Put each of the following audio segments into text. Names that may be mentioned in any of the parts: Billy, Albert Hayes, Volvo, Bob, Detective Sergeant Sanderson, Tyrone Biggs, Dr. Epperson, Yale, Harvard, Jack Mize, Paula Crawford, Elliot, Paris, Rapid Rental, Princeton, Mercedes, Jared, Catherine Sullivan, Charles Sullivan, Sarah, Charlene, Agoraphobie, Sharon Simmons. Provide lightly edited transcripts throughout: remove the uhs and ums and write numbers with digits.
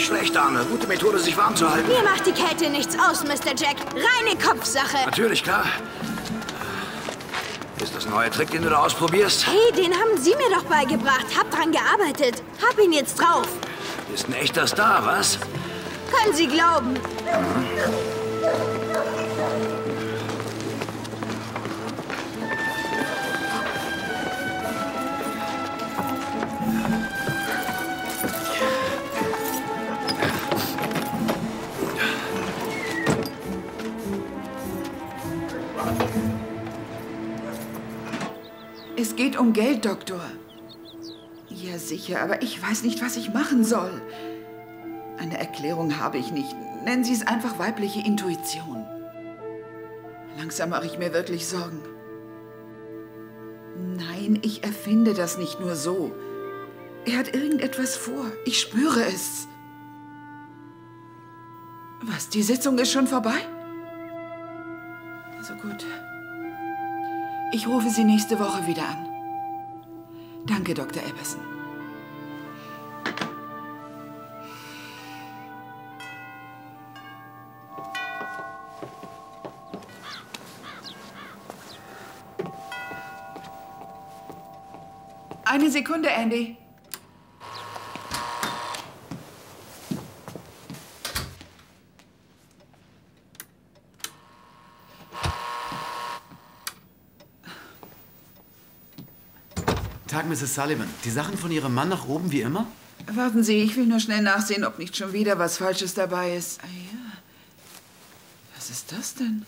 Nicht schlecht, Arne. Gute Methode, sich warm zu halten. Mir macht die Kälte nichts aus, Mr. Jack. Reine Kopfsache. Natürlich, klar. Ist das ein neuer Trick, den du da ausprobierst? Hey, den haben Sie mir doch beigebracht. Hab dran gearbeitet. Hab ihn jetzt drauf. Ist ein echter Star, was? Können Sie glauben. Es geht um Geld, Doktor. Ja, sicher, aber ich weiß nicht, was ich machen soll. Eine Erklärung habe ich nicht. Nennen Sie es einfach weibliche Intuition. Langsam mache ich mir wirklich Sorgen. Nein, ich erfinde das nicht nur so. Er hat irgendetwas vor. Ich spüre es. Was, die Sitzung ist schon vorbei? Also gut. Ich rufe Sie nächste Woche wieder an. Danke, Dr. Epperson. Eine Sekunde, Andy. Tag, Mrs. Sullivan. Die Sachen von Ihrem Mann nach oben wie immer? Warten Sie, ich will nur schnell nachsehen, ob nicht schon wieder was Falsches dabei ist. Ah ja. Was ist das denn?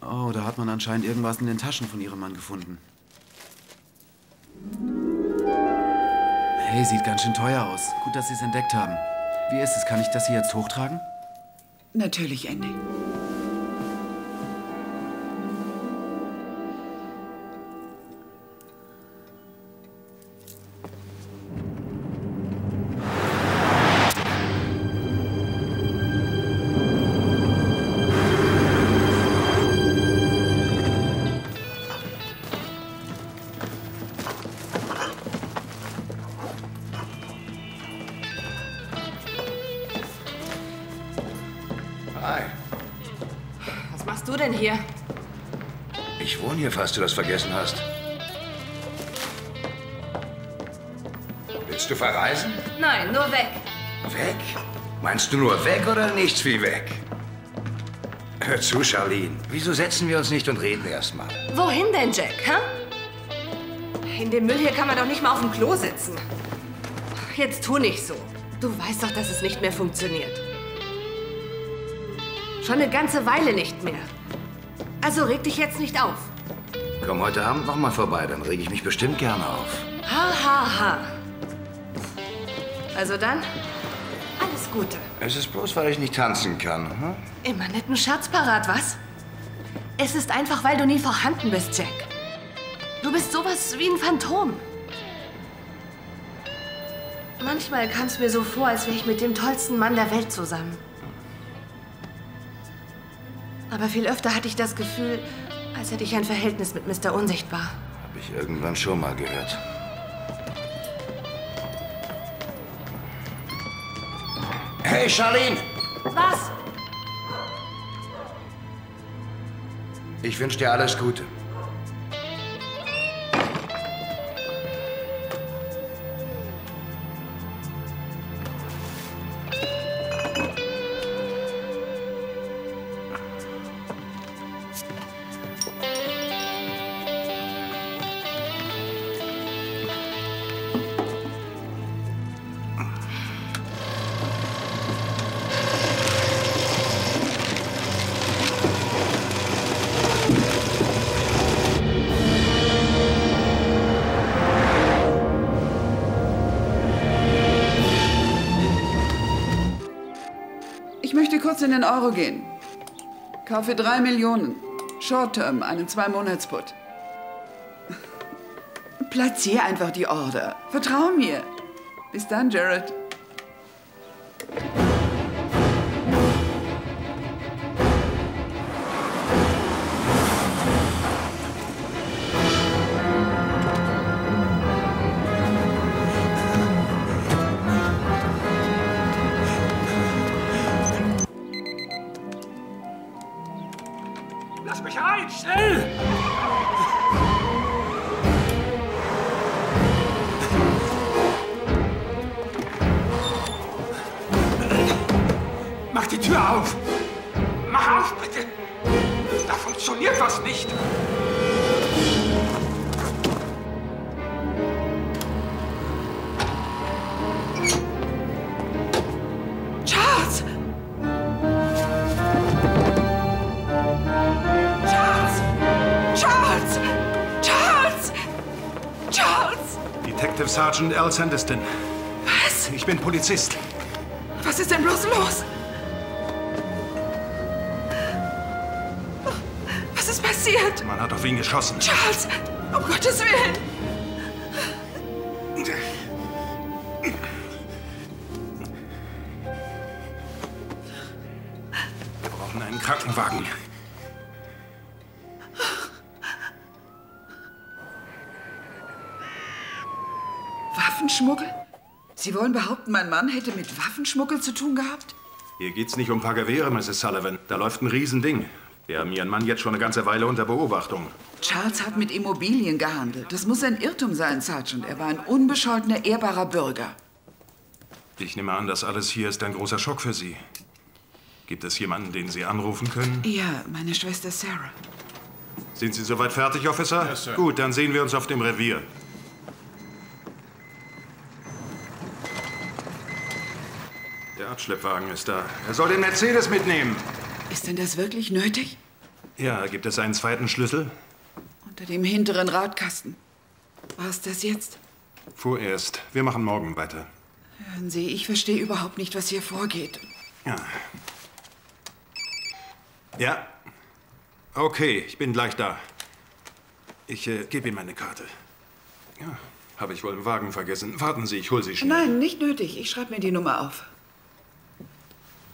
Oh, da hat man anscheinend irgendwas in den Taschen von Ihrem Mann gefunden. Hey, sieht ganz schön teuer aus. Gut, dass Sie es entdeckt haben. Wie ist es? Kann ich das hier jetzt hochtragen? Natürlich, Andy. Hier. Ich wohne hier, falls du das vergessen hast. Willst du verreisen? Nein, nur weg. Weg? Meinst du nur weg oder nichts wie weg? Hör zu, Charlene. Wieso setzen wir uns nicht und reden erstmal? Wohin denn, Jack? Hä? In dem Müll hier kann man doch nicht mal auf dem Klo sitzen. Jetzt tu nicht so. Du weißt doch, dass es nicht mehr funktioniert. Schon eine ganze Weile nicht mehr. Also reg dich jetzt nicht auf. Komm heute Abend noch mal vorbei, dann reg ich mich bestimmt gerne auf. Ha, ha, ha. Also dann, alles Gute. Es ist bloß, weil ich nicht tanzen kann. Hm? Immer netten Scherz parat, was? Es ist einfach, weil du nie vorhanden bist, Jack. Du bist sowas wie ein Phantom. Manchmal kam es mir so vor, als wäre ich mit dem tollsten Mann der Welt zusammen. Aber viel öfter hatte ich das Gefühl, als hätte ich ein Verhältnis mit Mr. Unsichtbar. Habe ich irgendwann schon mal gehört. Hey, Charlene! Was? Ich wünsche dir alles Gute. In den Euro gehen. Kaufe 3 Millionen. Short-Term, einen 2-Monats-Put. Platziere einfach die Order. Vertrau mir. Bis dann, Jared. Mach die Tür auf! Mach auf, bitte! Da funktioniert was nicht! Charles! Charles! Charles! Charles! Charles! Detective Sergeant Sanderson. Was? Ich bin Polizist. Was ist denn bloß los? Was ist passiert? Man hat auf ihn geschossen. Charles, um Gottes Willen! Wir brauchen einen Krankenwagen. Waffenschmuggel? Sie wollen behaupten, mein Mann hätte mit Waffenschmuggel zu tun gehabt? Hier geht's nicht um paar Gewehre, Mrs. Sullivan. Da läuft ein Riesending. Wir haben Ihren Mann jetzt schon eine ganze Weile unter Beobachtung. Charles hat mit Immobilien gehandelt. Das muss ein Irrtum sein, Sergeant. Er war ein unbescholtener, ehrbarer Bürger. Ich nehme an, das alles hier ist ein großer Schock für Sie. Gibt es jemanden, den Sie anrufen können? Ja, meine Schwester Sarah. Sind Sie soweit fertig, Officer? Ja, Sir. Gut, dann sehen wir uns auf dem Revier. Der Abschleppwagen ist da. Er soll den Mercedes mitnehmen. Ist denn das wirklich nötig? Ja, gibt es einen zweiten Schlüssel? Unter dem hinteren Radkasten. War es das jetzt? Vorerst. Wir machen morgen weiter. Hören Sie, ich verstehe überhaupt nicht, was hier vorgeht. Ja. Ja. Okay, ich bin gleich da. Ich gebe Ihnen meine Karte. Ja, habe ich wohl im Wagen vergessen. Warten Sie, ich hole sie schnell. Nein, nicht nötig. Ich schreibe mir die Nummer auf.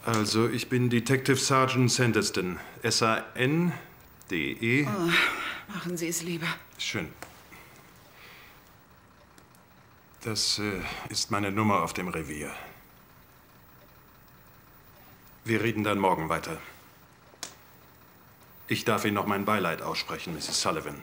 Also, ich bin Detective Sergeant Sanderson. S-A-N-D-E. Oh, machen Sie es lieber. Schön. Das ist meine Nummer auf dem Revier. Wir reden dann morgen weiter. Ich darf Ihnen noch mein Beileid aussprechen, Mrs. Sullivan.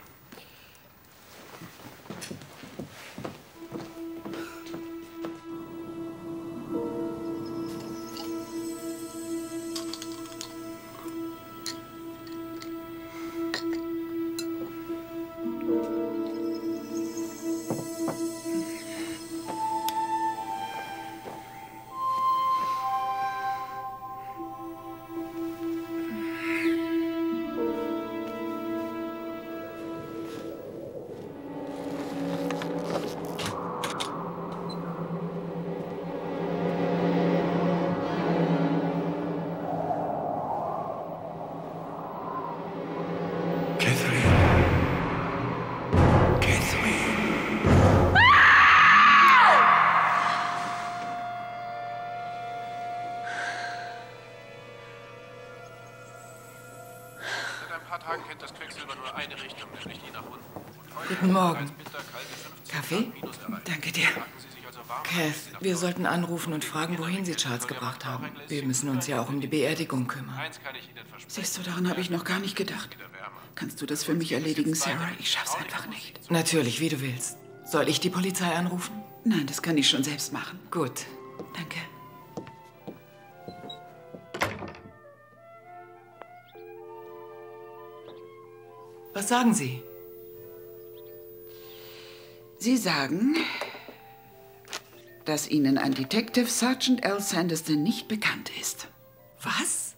Guten Morgen. Kaffee? Danke dir. Kath, wir sollten anrufen und fragen, wohin Sie Charles gebracht haben. Wir müssen uns ja auch um die Beerdigung kümmern. Siehst du, daran habe ich noch gar nicht gedacht. Kannst du das für mich erledigen, Sarah? Ich schaff's einfach nicht. Natürlich, wie du willst. Soll ich die Polizei anrufen? Nein, das kann ich schon selbst machen. Gut. Danke. Was sagen Sie? Sie sagen, dass Ihnen ein Detective Sergeant Sanderson nicht bekannt ist. Was?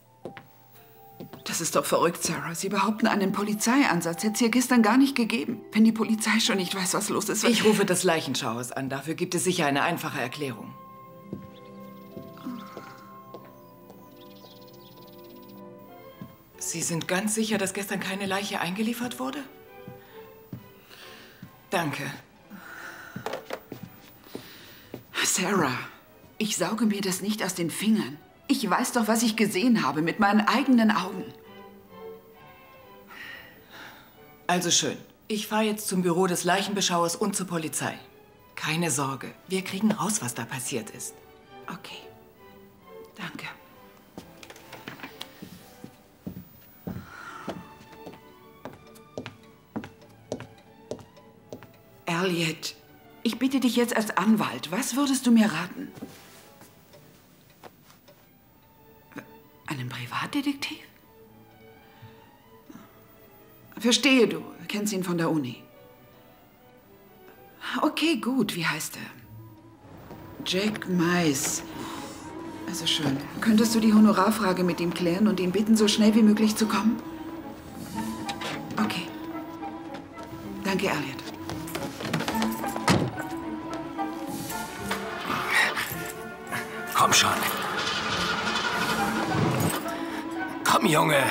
Das ist doch verrückt, Sarah. Sie behaupten, einen Polizeieinsatz hätte es hier gestern gar nicht gegeben. Wenn die Polizei schon nicht weiß, was los ist... Ich rufe das Leichenschauhaus an. Dafür gibt es sicher eine einfache Erklärung. Sie sind ganz sicher, dass gestern keine Leiche eingeliefert wurde? Danke. Sarah, ich sauge mir das nicht aus den Fingern. Ich weiß doch, was ich gesehen habe, mit meinen eigenen Augen. Also schön. Ich fahre jetzt zum Büro des Leichenbeschauers und zur Polizei. Keine Sorge, wir kriegen raus, was da passiert ist. Okay. Danke. Elliot, ich bitte dich jetzt als Anwalt, was würdest du mir raten? Privatdetektiv? Verstehe, du kennst ihn von der Uni. Okay, gut. Wie heißt er? Jack Mize. Also schön. Könntest du die Honorarfrage mit ihm klären und ihn bitten, so schnell wie möglich zu kommen? Okay. Danke, Elliot. Komm schon. Komm, Junge.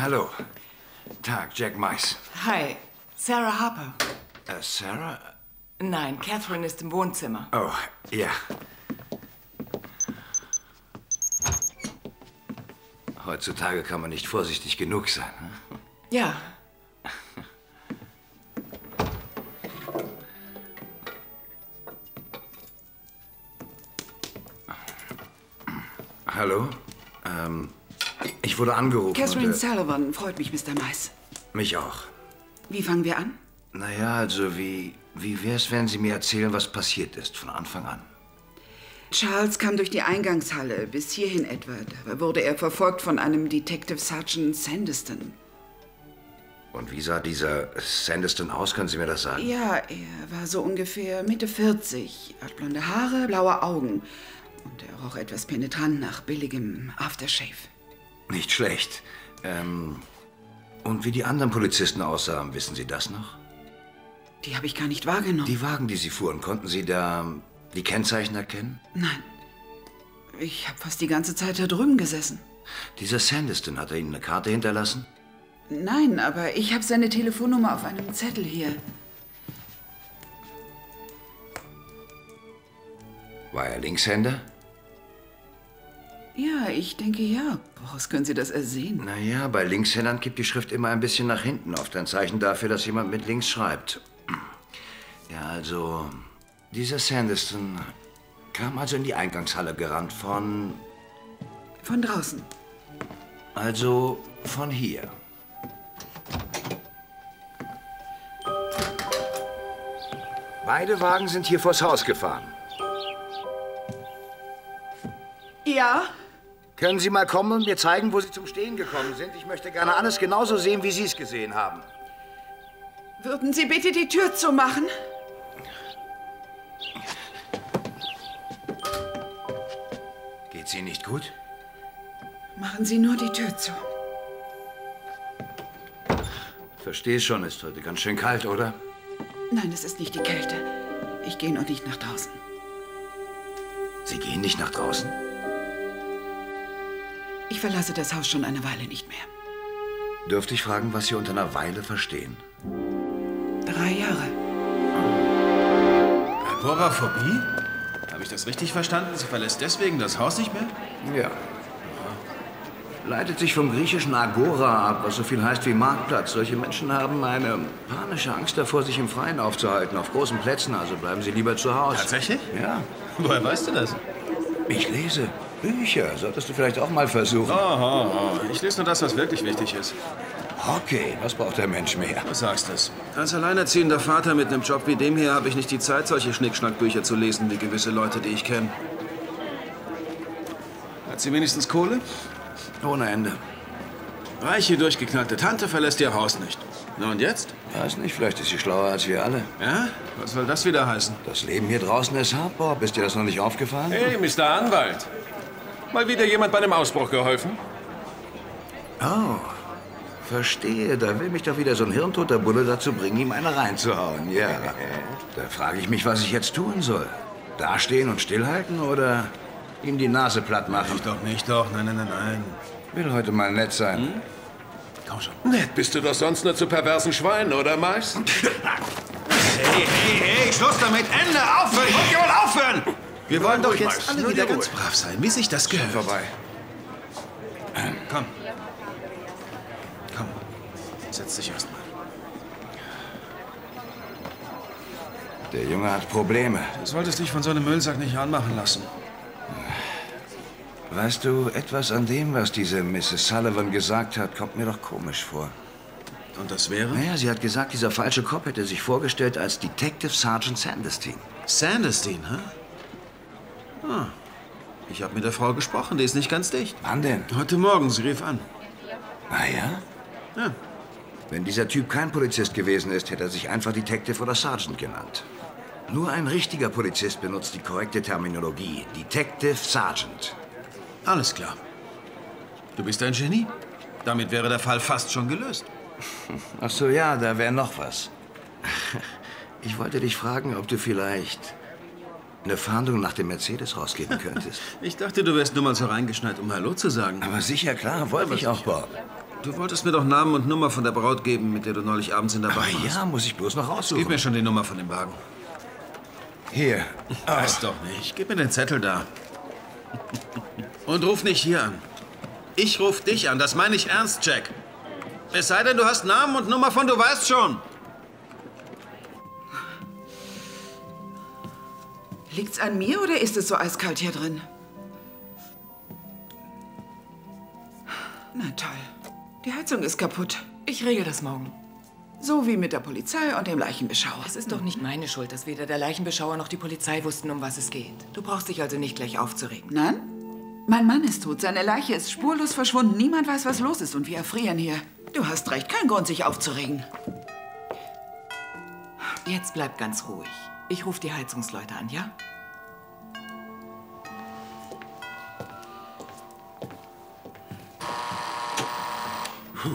Hallo. Tag, Jack Mize. Hi, Sarah Harper. Sarah? Nein, Catherine ist im Wohnzimmer. Oh, ja. Heutzutage kann man nicht vorsichtig genug sein. Hm? Ja. Hallo? Ich wurde angerufen. Catherine Sullivan, freut mich, Mr. Mize. Mich auch. Wie fangen wir an? Naja, also wie wär's, wenn Sie mir erzählen, was passiert ist, von Anfang an? Charles kam durch die Eingangshalle, bis hierhin etwa. Dabei wurde er verfolgt von einem Detective Sergeant Sanderson. Und wie sah dieser Sanderson aus, können Sie mir das sagen? Ja, er war so ungefähr Mitte 40, hat blonde Haare, blaue Augen. Und er roch etwas penetrant nach billigem Aftershave. Nicht schlecht. Und wie die anderen Polizisten aussahen, wissen Sie das noch? Die habe ich gar nicht wahrgenommen. Die Wagen, die Sie fuhren, konnten Sie da die Kennzeichen erkennen? Nein. Ich habe fast die ganze Zeit da drüben gesessen. Dieser Sanderson, hat er Ihnen eine Karte hinterlassen? Nein, aber ich habe seine Telefonnummer auf einem Zettel hier. War er Linkshänder? Ja, ich denke, ja. Woraus können Sie das ersehen? Naja, bei Linkshändern kippt die Schrift immer ein bisschen nach hinten. Oft ein Zeichen dafür, dass jemand mit links schreibt. Ja, also, dieser Sanderson kam also in die Eingangshalle gerannt von... Von draußen. Also, von hier. Beide Wagen sind hier vors Haus gefahren. Ja? Können Sie mal kommen und mir zeigen, wo Sie zum Stehen gekommen sind? Ich möchte gerne alles genauso sehen, wie Sie es gesehen haben. Würden Sie bitte die Tür zumachen? Geht's Ihnen nicht gut? Machen Sie nur die Tür zu. Verstehe schon, ist heute ganz schön kalt, oder? Nein, es ist nicht die Kälte. Ich gehe noch nicht nach draußen. Sie gehen nicht nach draußen? Ich verlasse das Haus schon eine Weile nicht mehr. Dürfte ich fragen, was Sie unter einer Weile verstehen? 3 Jahre. Agoraphobie? Habe ich das richtig verstanden? Sie verlässt deswegen das Haus nicht mehr? Ja. Leitet sich vom griechischen Agora ab, was so viel heißt wie Marktplatz. Solche Menschen haben eine panische Angst davor, sich im Freien aufzuhalten, auf großen Plätzen. Also bleiben Sie lieber zu Hause. Tatsächlich? Ja. Woher weißt du das? Ich lese Bücher. Solltest du vielleicht auch mal versuchen. Oh. Ich lese nur das, was wirklich wichtig ist. Okay, was braucht der Mensch mehr? Du sagst es. Als alleinerziehender Vater mit einem Job wie dem hier habe ich nicht die Zeit, solche Schnickschnackbücher zu lesen wie gewisse Leute, die ich kenne. Hat sie wenigstens Kohle? Ohne Ende. Reiche, durchgeknallte Tante verlässt ihr Haus nicht. Na und jetzt? Weiß nicht, vielleicht ist sie schlauer als wir alle. Ja? Was soll das wieder heißen? Das Leben hier draußen ist hart, Bob. Ist dir das noch nicht aufgefallen? Hey, Mr. Anwalt. Mal wieder jemand bei einem Ausbruch geholfen? Oh, verstehe. Da will mich doch wieder so ein hirntoter Bulle dazu bringen, ihm eine reinzuhauen. Ja, da frage ich mich, was ich jetzt tun soll. Dastehen und stillhalten oder ihm die Nase platt machen? Ich doch nicht, doch. Nein, nein, nein, nein. Will heute mal nett sein. Hm? Komm schon. Nett bist du doch sonst nur zu perversen Schweinen, oder, Mize? Hey, hey, hey, Schluss damit! Ende! Aufhören! Wollt ihr wohl aufhören? Wir wollen doch jetzt alle wieder ganz brav sein, wie sich das gehört. Schon vorbei. Komm. Komm. Setz dich erst mal. Der Junge hat Probleme. Du solltest dich von so einem Müllsack nicht anmachen lassen. Weißt du, etwas an dem, was diese Mrs. Sullivan gesagt hat, kommt mir doch komisch vor. Und das wäre? Naja, sie hat gesagt, dieser falsche Cop hätte sich vorgestellt als Detective Sergeant Sanderson. Sanderson, hä? Huh? Ah. Ich habe mit der Frau gesprochen, die ist nicht ganz dicht. Wann denn? Heute Morgen, sie rief an. Ah ja? Ja. Wenn dieser Typ kein Polizist gewesen ist, hätte er sich einfach Detective oder Sergeant genannt. Nur ein richtiger Polizist benutzt die korrekte Terminologie. Detective Sergeant. Alles klar. Du bist ein Genie. Damit wäre der Fall fast schon gelöst. Ach so, ja, da wäre noch was. Ich wollte dich fragen, ob du vielleicht eine Fahndung nach dem Mercedes rausgeben könntest. Ich dachte, du wärst nur mal so reingeschneit, um Hallo zu sagen. Aber sicher, klar, wollte ich auch, Bob. Du wolltest mir doch Namen und Nummer von der Braut geben, mit der du neulich abends in der Bar warst. Ja, muss ich bloß noch raussuchen. Gib mir schon die Nummer von dem Wagen. Hier. Weiß doch nicht. Gib mir den Zettel da. Und ruf nicht hier an. Ich ruf dich an, das meine ich ernst, Jack. Es sei denn, du hast Namen und Nummer von, du weißt schon. Liegt's an mir oder ist es so eiskalt hier drin? Na toll. Die Heizung ist kaputt. Ich regel das morgen. So wie mit der Polizei und dem Leichenbeschauer. Es ist doch nicht meine Schuld, dass weder der Leichenbeschauer noch die Polizei wussten, um was es geht. Du brauchst dich also nicht gleich aufzuregen. Nein? Mein Mann ist tot, seine Leiche ist spurlos verschwunden. Niemand weiß, was los ist und wir erfrieren hier. Du hast recht, kein Grund, sich aufzuregen. Jetzt bleib ganz ruhig. Ich rufe die Heizungsleute an, ja? Puh.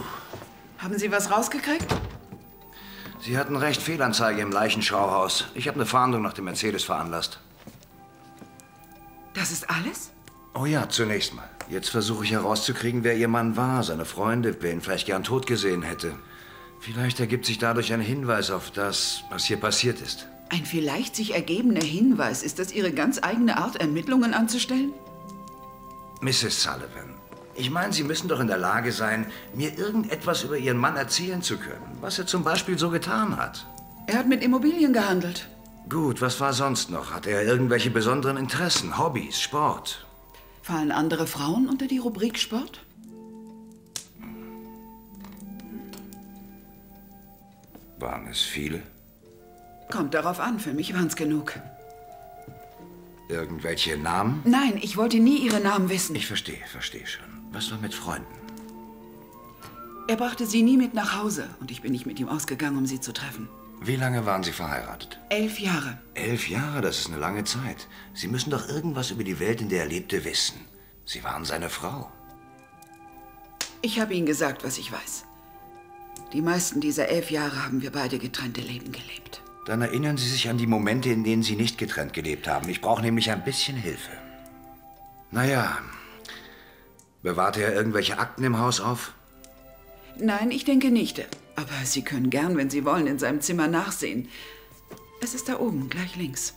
Haben Sie was rausgekriegt? Sie hatten recht, Fehlanzeige im Leichenschauhaus. Ich habe eine Fahndung nach dem Mercedes veranlasst. Das ist alles? Oh ja, zunächst mal. Jetzt versuche ich herauszukriegen, wer ihr Mann war, seine Freunde, wer ihn vielleicht gern tot gesehen hätte. Vielleicht ergibt sich dadurch ein Hinweis auf das, was hier passiert ist. Ein vielleicht sich ergebener Hinweis? Ist das Ihre ganz eigene Art, Ermittlungen anzustellen? Mrs. Sullivan, ich meine, Sie müssen doch in der Lage sein, mir irgendetwas über Ihren Mann erzählen zu können, was er zum Beispiel so getan hat. Er hat mit Immobilien gehandelt. Gut, was war sonst noch? Hat er irgendwelche besonderen Interessen, Hobbys, Sport? Fallen andere Frauen unter die Rubrik Sport? Waren es viele? Kommt darauf an, für mich waren es genug. Irgendwelche Namen? Nein, ich wollte nie Ihre Namen wissen. Ich verstehe schon. Was war mit Freunden? Er brachte sie nie mit nach Hause und ich bin nicht mit ihm ausgegangen, um sie zu treffen. Wie lange waren Sie verheiratet? 11 Jahre. 11 Jahre, das ist eine lange Zeit. Sie müssen doch irgendwas über die Welt, in der er lebte, wissen. Sie waren seine Frau. Ich habe Ihnen gesagt, was ich weiß. Die meisten dieser 11 Jahre haben wir beide getrennte Leben gelebt. Dann erinnern Sie sich an die Momente, in denen Sie nicht getrennt gelebt haben. Ich brauche nämlich ein bisschen Hilfe. Naja, bewahrte er irgendwelche Akten im Haus auf? Nein, ich denke nicht. Aber Sie können gern, wenn Sie wollen, in seinem Zimmer nachsehen. Es ist da oben, gleich links.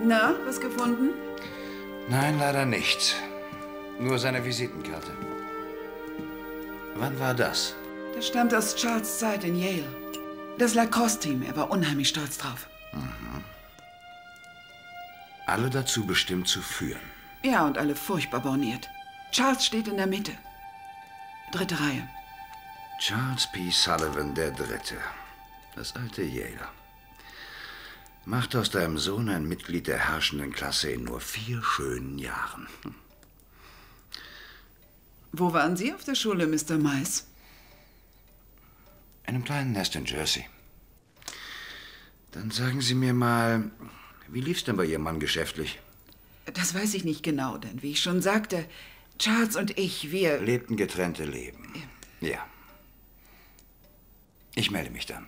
Na, was gefunden? Nein, leider nicht. Nur seine Visitenkarte. Wann war das? Das stammt aus Charles' Zeit in Yale. Das Lacoste-Team, er war unheimlich stolz drauf. Mhm. Alle dazu bestimmt zu führen. Ja, und alle furchtbar borniert. Charles steht in der Mitte. Dritte Reihe. Charles P. Sullivan, der Dritte. Das alte Yale. Macht aus deinem Sohn ein Mitglied der herrschenden Klasse in nur 4 schönen Jahren. Wo waren Sie auf der Schule, Mr. Mize? In einem kleinen Nest in Jersey. Dann sagen Sie mir mal, wie lief's denn bei Ihrem Mann geschäftlich? Das weiß ich nicht genau, denn wie ich schon sagte, Charles und ich, wir... lebten getrennte Leben. Ja. Ich melde mich dann.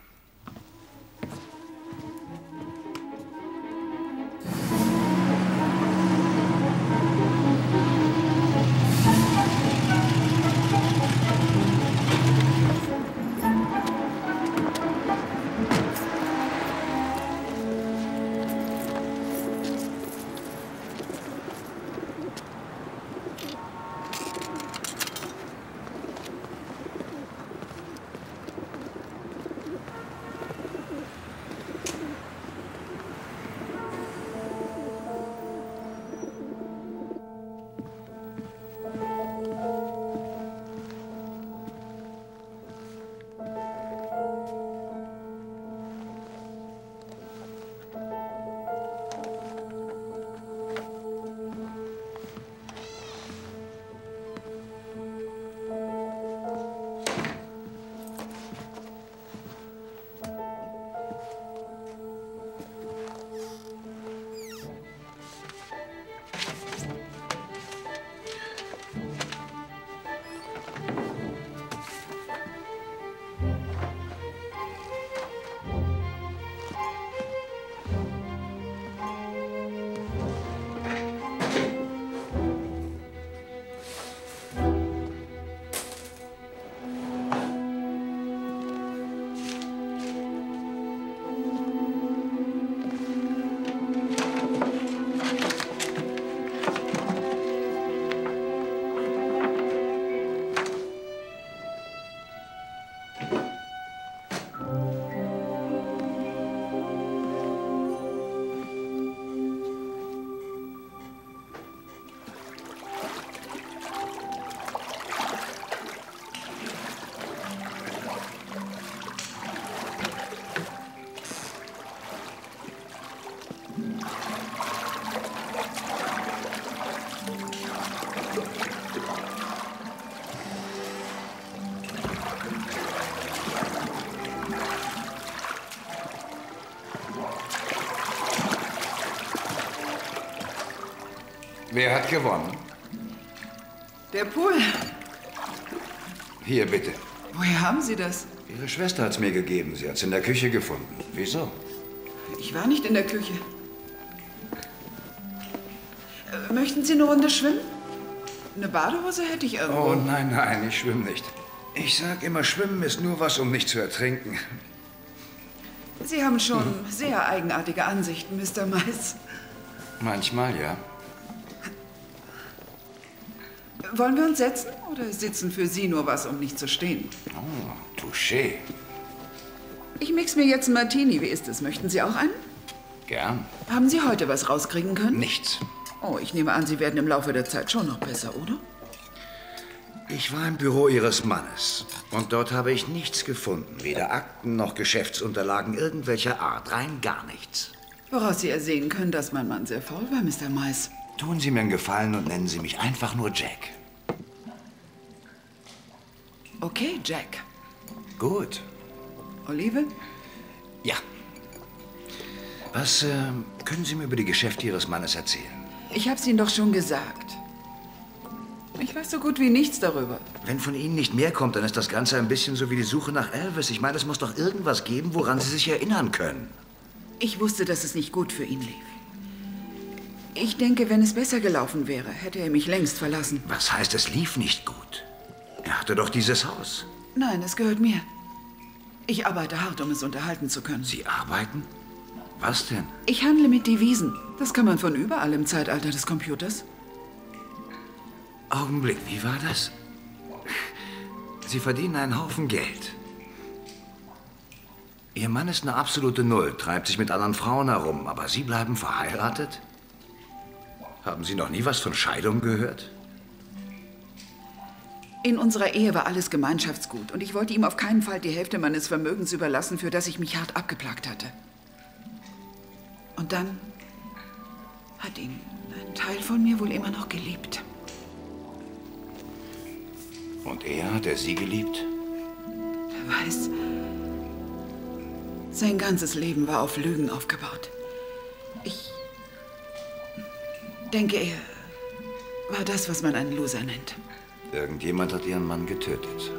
Wer hat gewonnen? Der Pool. Hier, bitte. Woher haben Sie das? Ihre Schwester hat's mir gegeben. Sie hat's in der Küche gefunden. Wieso? Ich war nicht in der Küche. Möchten Sie eine Runde schwimmen? Eine Badehose hätte ich irgendwo. Oh, nein, nein, ich schwimme nicht. Ich sag immer, Schwimmen ist nur was, um nicht zu ertrinken. Sie haben schon sehr eigenartige Ansichten, Mr. Mize. Manchmal, ja. Wollen wir uns setzen oder ist Sitzen für Sie nur was, um nicht zu stehen? Oh, touché. Ich mix mir jetzt einen Martini. Wie ist es? Möchten Sie auch einen? Gern. Haben Sie heute was rauskriegen können? Nichts. Oh, ich nehme an, Sie werden im Laufe der Zeit schon noch besser, oder? Ich war im Büro Ihres Mannes und dort habe ich nichts gefunden. Weder Akten noch Geschäftsunterlagen irgendwelcher Art. Rein gar nichts. Woraus Sie ersehen können, dass mein Mann sehr faul war, Mr. Mize. Tun Sie mir einen Gefallen und nennen Sie mich einfach nur Jack. Okay, Jack. Gut. Olive? Ja. Was können Sie mir über die Geschäfte Ihres Mannes erzählen? Ich hab's Ihnen doch schon gesagt. Ich weiß so gut wie nichts darüber. Wenn von Ihnen nicht mehr kommt, dann ist das Ganze ein bisschen so wie die Suche nach Elvis. Ich meine, es muss doch irgendwas geben, woran Sie sich erinnern können. Ich wusste, dass es nicht gut für ihn lief. Ich denke, wenn es besser gelaufen wäre, hätte er mich längst verlassen. Was heißt, es lief nicht gut? Er hatte doch dieses Haus. Nein, es gehört mir. Ich arbeite hart, um es unterhalten zu können. Sie arbeiten? Was denn? Ich handle mit Devisen. Das kann man von überall im Zeitalter des Computers. Augenblick, wie war das? Sie verdienen einen Haufen Geld. Ihr Mann ist eine absolute Null, treibt sich mit anderen Frauen herum, aber Sie bleiben verheiratet? Haben Sie noch nie was von Scheidung gehört? In unserer Ehe war alles Gemeinschaftsgut und ich wollte ihm auf keinen Fall die Hälfte meines Vermögens überlassen, für das ich mich hart abgeplagt hatte. Und dann hat ihn ein Teil von mir wohl immer noch geliebt. Und hat er Sie geliebt? Wer weiß. Sein ganzes Leben war auf Lügen aufgebaut. Ich denke, er war das, was man einen Loser nennt. Irgendjemand hat Ihren Mann getötet.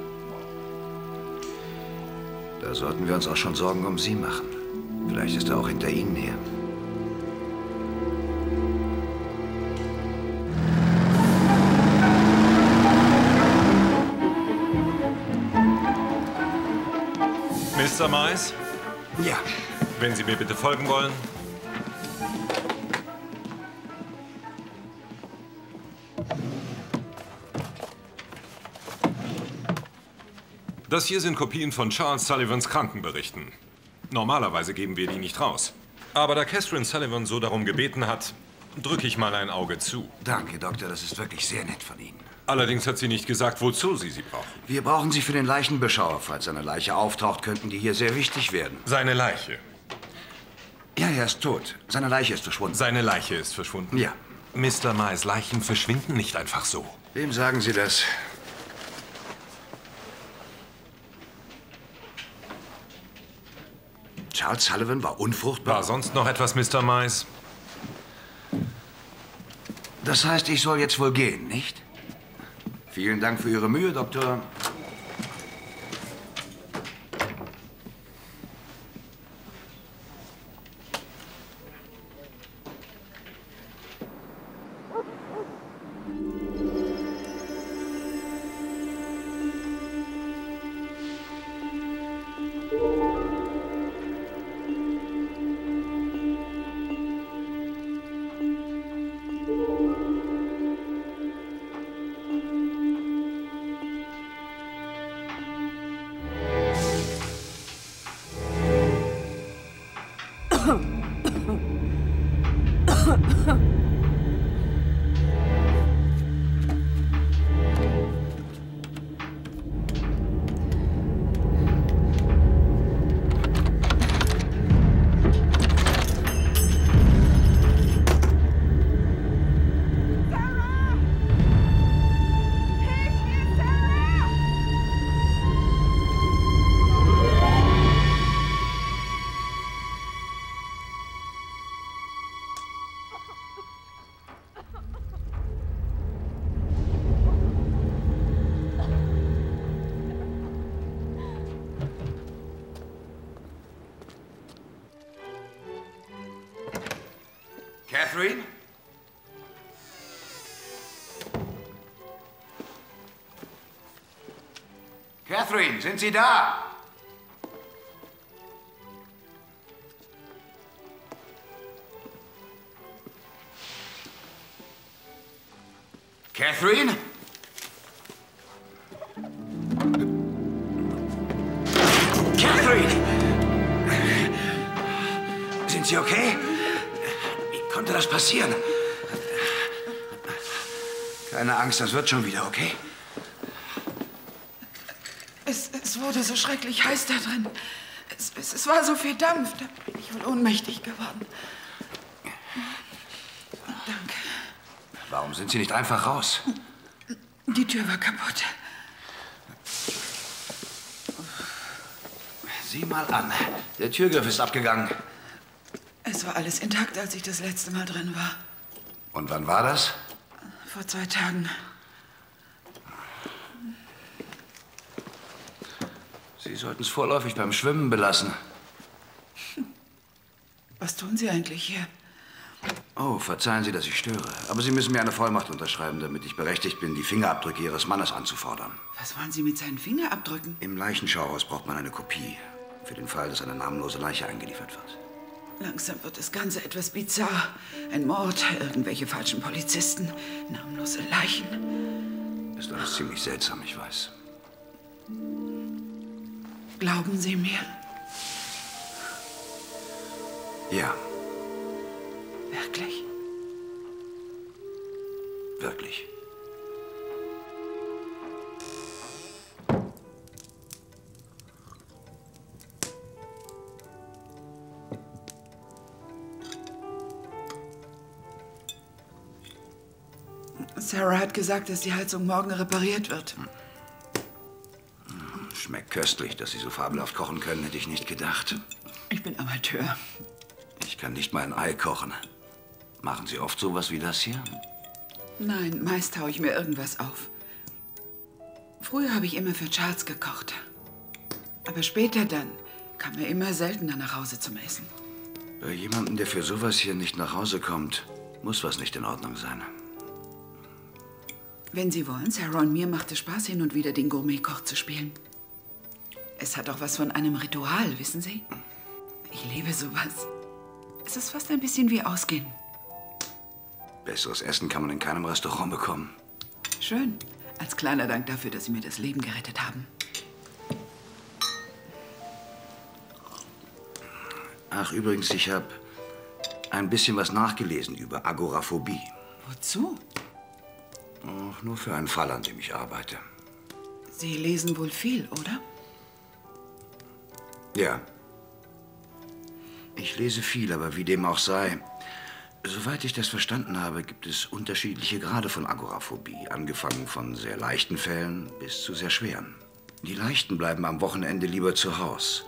Da sollten wir uns auch schon Sorgen um Sie machen. Vielleicht ist er auch hinter Ihnen her. Mr. Mize? Ja. Wenn Sie mir bitte folgen wollen. Das hier sind Kopien von Charles Sullivans Krankenberichten. Normalerweise geben wir die nicht raus. Aber da Catherine Sullivan so darum gebeten hat, drücke ich mal ein Auge zu. Danke, Doktor, das ist wirklich sehr nett von Ihnen. Allerdings hat sie nicht gesagt, wozu Sie sie brauchen. Wir brauchen sie für den Leichenbeschauer. Falls seine Leiche auftaucht, könnten die hier sehr wichtig werden. Seine Leiche? Ja, er ist tot. Seine Leiche ist verschwunden. Seine Leiche ist verschwunden? Ja. Mr. Mize, Leichen verschwinden nicht einfach so. Wem sagen Sie das? Charles Sullivan war unfruchtbar. War sonst noch etwas, Mr. Mize? Das heißt, ich soll jetzt wohl gehen, nicht? Vielen Dank für Ihre Mühe, Doktor. Catherine? Catherine, sind Sie da? Catherine? Catherine! Sind Sie okay? Konnte das passieren? Keine Angst, das wird schon wieder, okay? Es wurde so schrecklich heiß da drin. Es war so viel Dampf, da bin ich wohl ohnmächtig geworden. Danke. Warum sind Sie nicht einfach raus? Die Tür war kaputt. Sieh mal an, der Türgriff ist abgegangen. Es war alles intakt, als ich das letzte Mal drin war. Und wann war das? Vor 2 Tagen. Sie sollten es vorläufig beim Schwimmen belassen. Was tun Sie eigentlich hier? Oh, verzeihen Sie, dass ich störe. Aber Sie müssen mir eine Vollmacht unterschreiben, damit ich berechtigt bin, die Fingerabdrücke Ihres Mannes anzufordern. Was wollen Sie mit seinen Fingerabdrücken? Im Leichenschauhaus braucht man eine Kopie. Für den Fall, dass eine namenlose Leiche eingeliefert wird. Langsam wird das Ganze etwas bizarr. Ein Mord, irgendwelche falschen Polizisten, namenlose Leichen. Ist alles ziemlich seltsam, ich weiß. Glauben Sie mir? Ja. Wirklich? Wirklich. Sarah hat gesagt, dass die Heizung morgen repariert wird. Schmeckt köstlich, dass Sie so fabelhaft kochen können, hätte ich nicht gedacht. Ich bin Amateur. Ich kann nicht mal ein Ei kochen. Machen Sie oft sowas wie das hier? Nein, meist haue ich mir irgendwas auf. Früher habe ich immer für Charles gekocht. Aber später dann kam er immer seltener nach Hause zum Essen. Bei jemandem, der für sowas hier nicht nach Hause kommt, muss was nicht in Ordnung sein. Wenn Sie wollen, Sarah und mir macht es Spaß, hin und wieder den Gourmet-Koch zu spielen. Es hat auch was von einem Ritual, wissen Sie? Ich liebe sowas. Es ist fast ein bisschen wie Ausgehen. Besseres Essen kann man in keinem Restaurant bekommen. Schön. Als kleiner Dank dafür, dass Sie mir das Leben gerettet haben. Ach, übrigens, ich habe ein bisschen was nachgelesen über Agoraphobie. Wozu? Auch nur für einen Fall, an dem ich arbeite. Sie lesen wohl viel, oder? Ja. Ich lese viel, aber wie dem auch sei. Soweit ich das verstanden habe, gibt es unterschiedliche Grade von Agoraphobie, angefangen von sehr leichten Fällen bis zu sehr schweren. Die Leichten bleiben am Wochenende lieber zu Hause,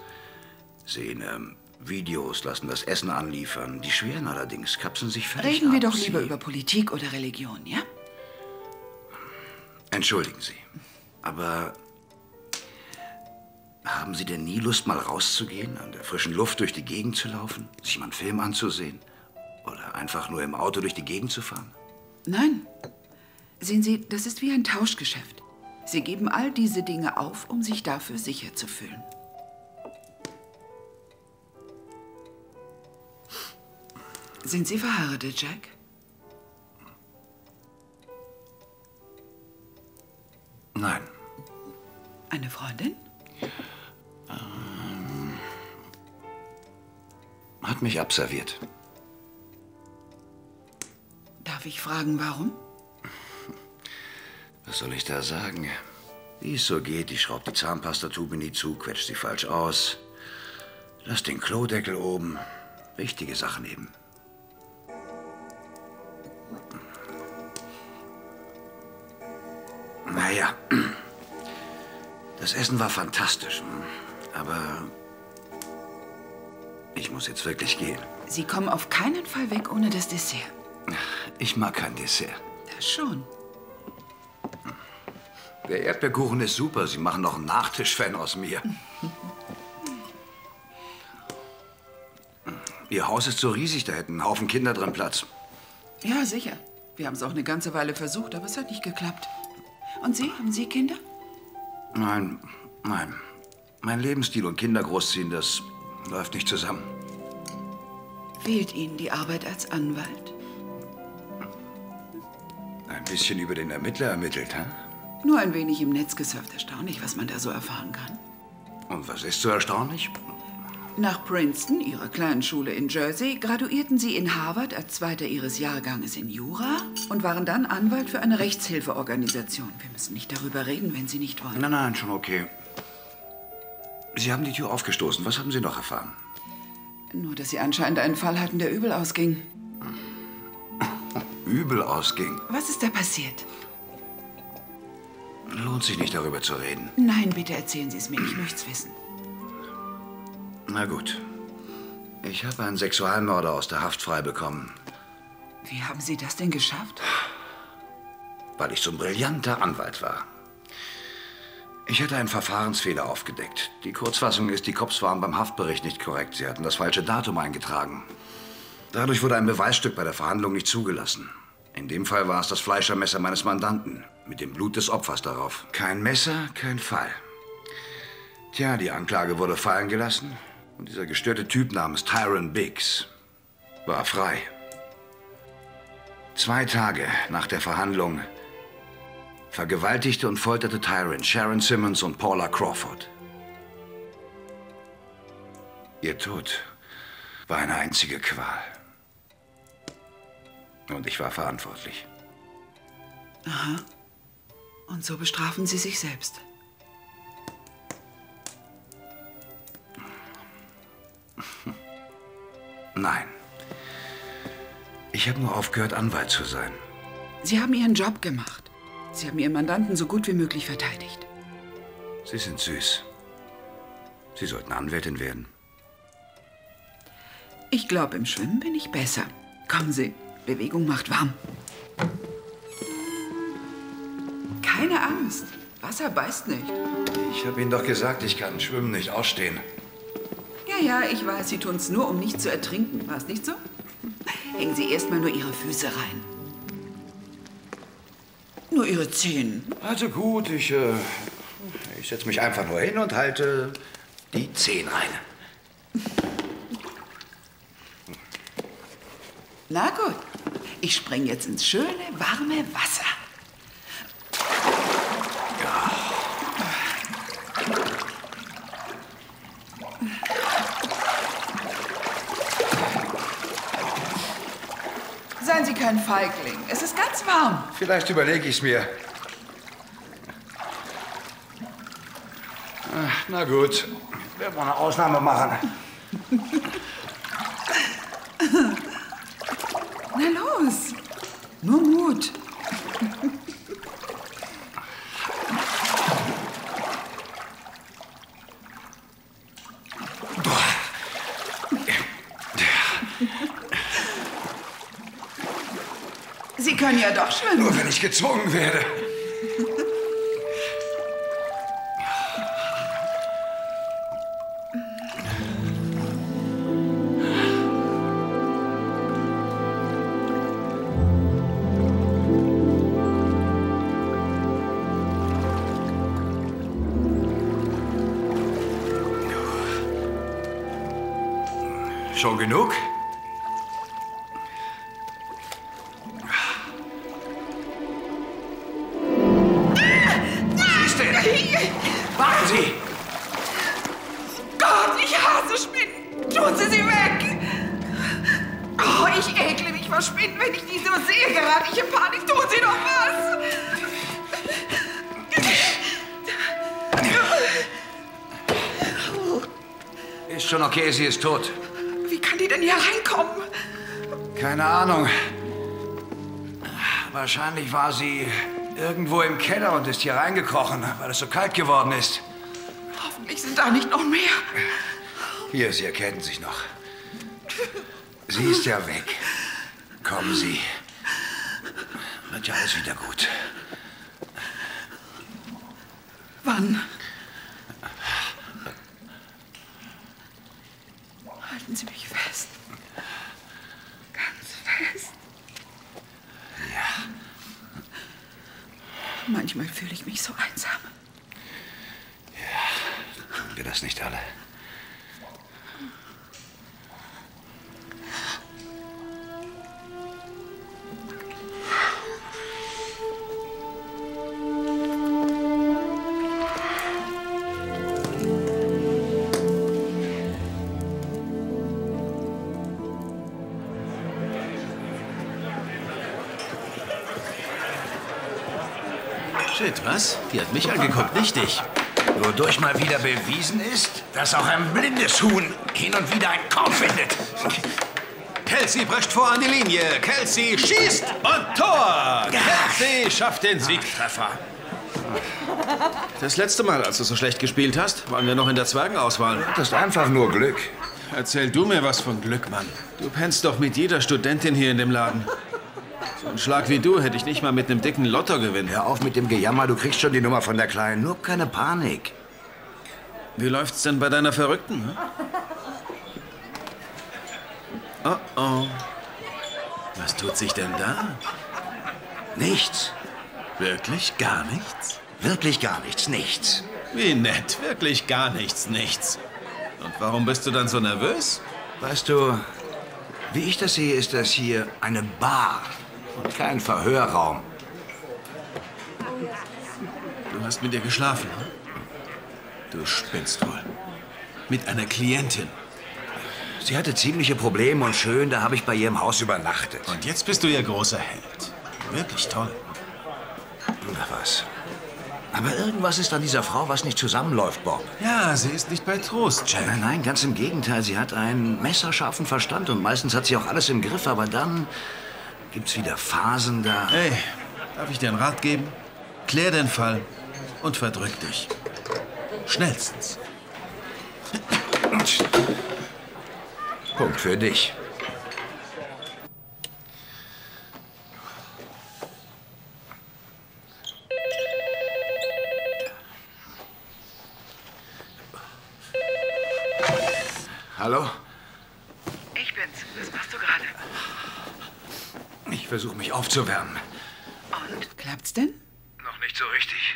sehen Videos, lassen das Essen anliefern. Die Schweren allerdings kapseln sich völlig ab. Reden wir doch lieber über Politik oder Religion, ja? Entschuldigen Sie, aber haben Sie denn nie Lust, mal rauszugehen, an der frischen Luft durch die Gegend zu laufen, sich mal einen Film anzusehen oder einfach nur im Auto durch die Gegend zu fahren? Nein. Sehen Sie, das ist wie ein Tauschgeschäft. Sie geben all diese Dinge auf, um sich dafür sicher zu fühlen. Sind Sie verheiratet, Jack? Nein. Eine Freundin? Hat mich abserviert. Darf ich fragen, warum? Was soll ich da sagen? Wie es so geht, ich schraube die Zahnpastatube nie zu, quetsche sie falsch aus, lass den Klodeckel oben. Wichtige Sachen eben. Naja, das Essen war fantastisch, aber ich muss jetzt wirklich gehen. Sie kommen auf keinen Fall weg ohne das Dessert. Ich mag kein Dessert. Das schon. Der Erdbeerkuchen ist super. Sie machen noch einen Nachtischfan aus mir. Ihr Haus ist so riesig, da hätten ein Haufen Kinder drin Platz. Ja, sicher. Wir haben es auch eine ganze Weile versucht, aber es hat nicht geklappt. Und Sie? Haben Sie Kinder? Nein, nein. Mein Lebensstil und Kinder großziehen, das läuft nicht zusammen. Fehlt Ihnen die Arbeit als Anwalt? Ein bisschen über den Ermittler ermittelt, hä? Nur ein wenig im Netz gesurft. Erstaunlich, was man da so erfahren kann. Und was ist so erstaunlich? Nach Princeton, Ihrer kleinen Schule in Jersey, graduierten Sie in Harvard als Zweiter Ihres Jahrganges in Jura und waren dann Anwalt für eine Rechtshilfeorganisation. Wir müssen nicht darüber reden, wenn Sie nicht wollen. Nein, nein, schon okay. Sie haben die Tür aufgestoßen. Was haben Sie noch erfahren? Nur, dass Sie anscheinend einen Fall hatten, der übel ausging. Übel ausging? Was ist da passiert? Lohnt sich nicht, darüber zu reden. Nein, bitte erzählen Sie es mir. Ich möchte es wissen. Na gut. Ich habe einen Sexualmörder aus der Haft frei bekommen. Wie haben Sie das denn geschafft? Weil ich so ein brillanter Anwalt war. Ich hatte einen Verfahrensfehler aufgedeckt. Die Kurzfassung ist, die Cops waren beim Haftbericht nicht korrekt. Sie hatten das falsche Datum eingetragen. Dadurch wurde ein Beweisstück bei der Verhandlung nicht zugelassen. In dem Fall war es das Fleischermesser meines Mandanten, mit dem Blut des Opfers darauf. Kein Messer, kein Fall. Tja, die Anklage wurde fallen gelassen. Und dieser gestörte Typ namens Tyrone Biggs war frei. 2 Tage nach der Verhandlung vergewaltigte und folterte Tyrone Sharon Simmons und Paula Crawford. Ihr Tod war eine einzige Qual. Und ich war verantwortlich. Aha. Und so bestrafen Sie sich selbst. Nein. Ich habe nur aufgehört, Anwalt zu sein. Sie haben Ihren Job gemacht. Sie haben Ihren Mandanten so gut wie möglich verteidigt. Sie sind süß. Sie sollten Anwältin werden. Ich glaube, im Schwimmen bin ich besser. Kommen Sie, Bewegung macht warm. Keine Angst, Wasser beißt nicht. Ich habe Ihnen doch gesagt, ich kann Schwimmen nicht ausstehen. Ja, ich weiß, Sie tun's nur, um nicht zu ertrinken. War's nicht so? Hängen Sie erstmal nur Ihre Füße rein. Nur Ihre Zehen. Also gut, ich setze mich einfach nur hin und halte die Zehen rein. Na gut, ich springe jetzt ins schöne, warme Wasser. Seien Sie kein Feigling. Es ist ganz warm. Vielleicht überlege ich es mir. Ach, na gut, werden wir eine Ausnahme machen. Na los, nur Mut. Sie können ja doch schwimmen. Nur wenn ich gezwungen werde. Schon genug? Okay, sie ist tot. Wie kann die denn hier reinkommen? Keine Ahnung. Wahrscheinlich war sie irgendwo im Keller und ist hier reingekrochen, weil es so kalt geworden ist. Hoffentlich sind da nicht noch mehr. Hier, Sie erkennen sich noch. Sie ist ja weg. Kommen Sie. Wird ja alles wieder gut. Wann? Halten Sie mich fest. Ganz fest. Ja. Manchmal fühle ich mich so einsam. Ja, tun wir das nicht alle. Was? Die hat mich angeguckt, nicht dich. Wodurch mal wieder bewiesen ist, dass auch ein blindes Huhn hin und wieder einen Korb findet. Kelsey prescht vor an die Linie. Kelsey schießt und Tor. Kelsey schafft den Siegtreffer. Das letzte Mal, als du so schlecht gespielt hast, waren wir noch in der Zwergenauswahl. Das ist einfach nur Glück. Erzähl du mir was von Glück, Mann. Du pennst doch mit jeder Studentin hier in dem Laden. So einen Schlag wie du hätte ich nicht mal mit einem dicken Lotto gewinnen. Hör auf mit dem Gejammer, du kriegst schon die Nummer von der Kleinen. Nur keine Panik. Wie läuft's denn bei deiner Verrückten? Hm? Oh oh. Was tut sich denn da? Nichts. Wirklich gar nichts? Wirklich gar nichts, nichts. Wie nett, wirklich gar nichts, nichts. Und warum bist du dann so nervös? Weißt du, wie ich das sehe, ist das hier eine Bar und kein Verhörraum. Du hast mit ihr geschlafen, ne? Du spinnst wohl. Mit einer Klientin. Sie hatte ziemliche Probleme und schön, da habe ich bei ihr im Haus übernachtet. Und jetzt bist du ihr großer Held. Wirklich toll. Na was. Aber irgendwas ist an dieser Frau, was nicht zusammenläuft, Bob. Ja, sie ist nicht bei Trost, Jack. Nein, nein, ganz im Gegenteil. Sie hat einen messerscharfen Verstand und meistens hat sie auch alles im Griff. Aber dann gibt's wieder Phasen da... Hey, darf ich dir einen Rat geben? Klär den Fall und verdrück dich. Schnellstens. Punkt für dich. Hallo? Ich bin's. Was machst du gerade? Ich versuche mich aufzuwärmen. Und? Klappt's denn? Noch nicht so richtig.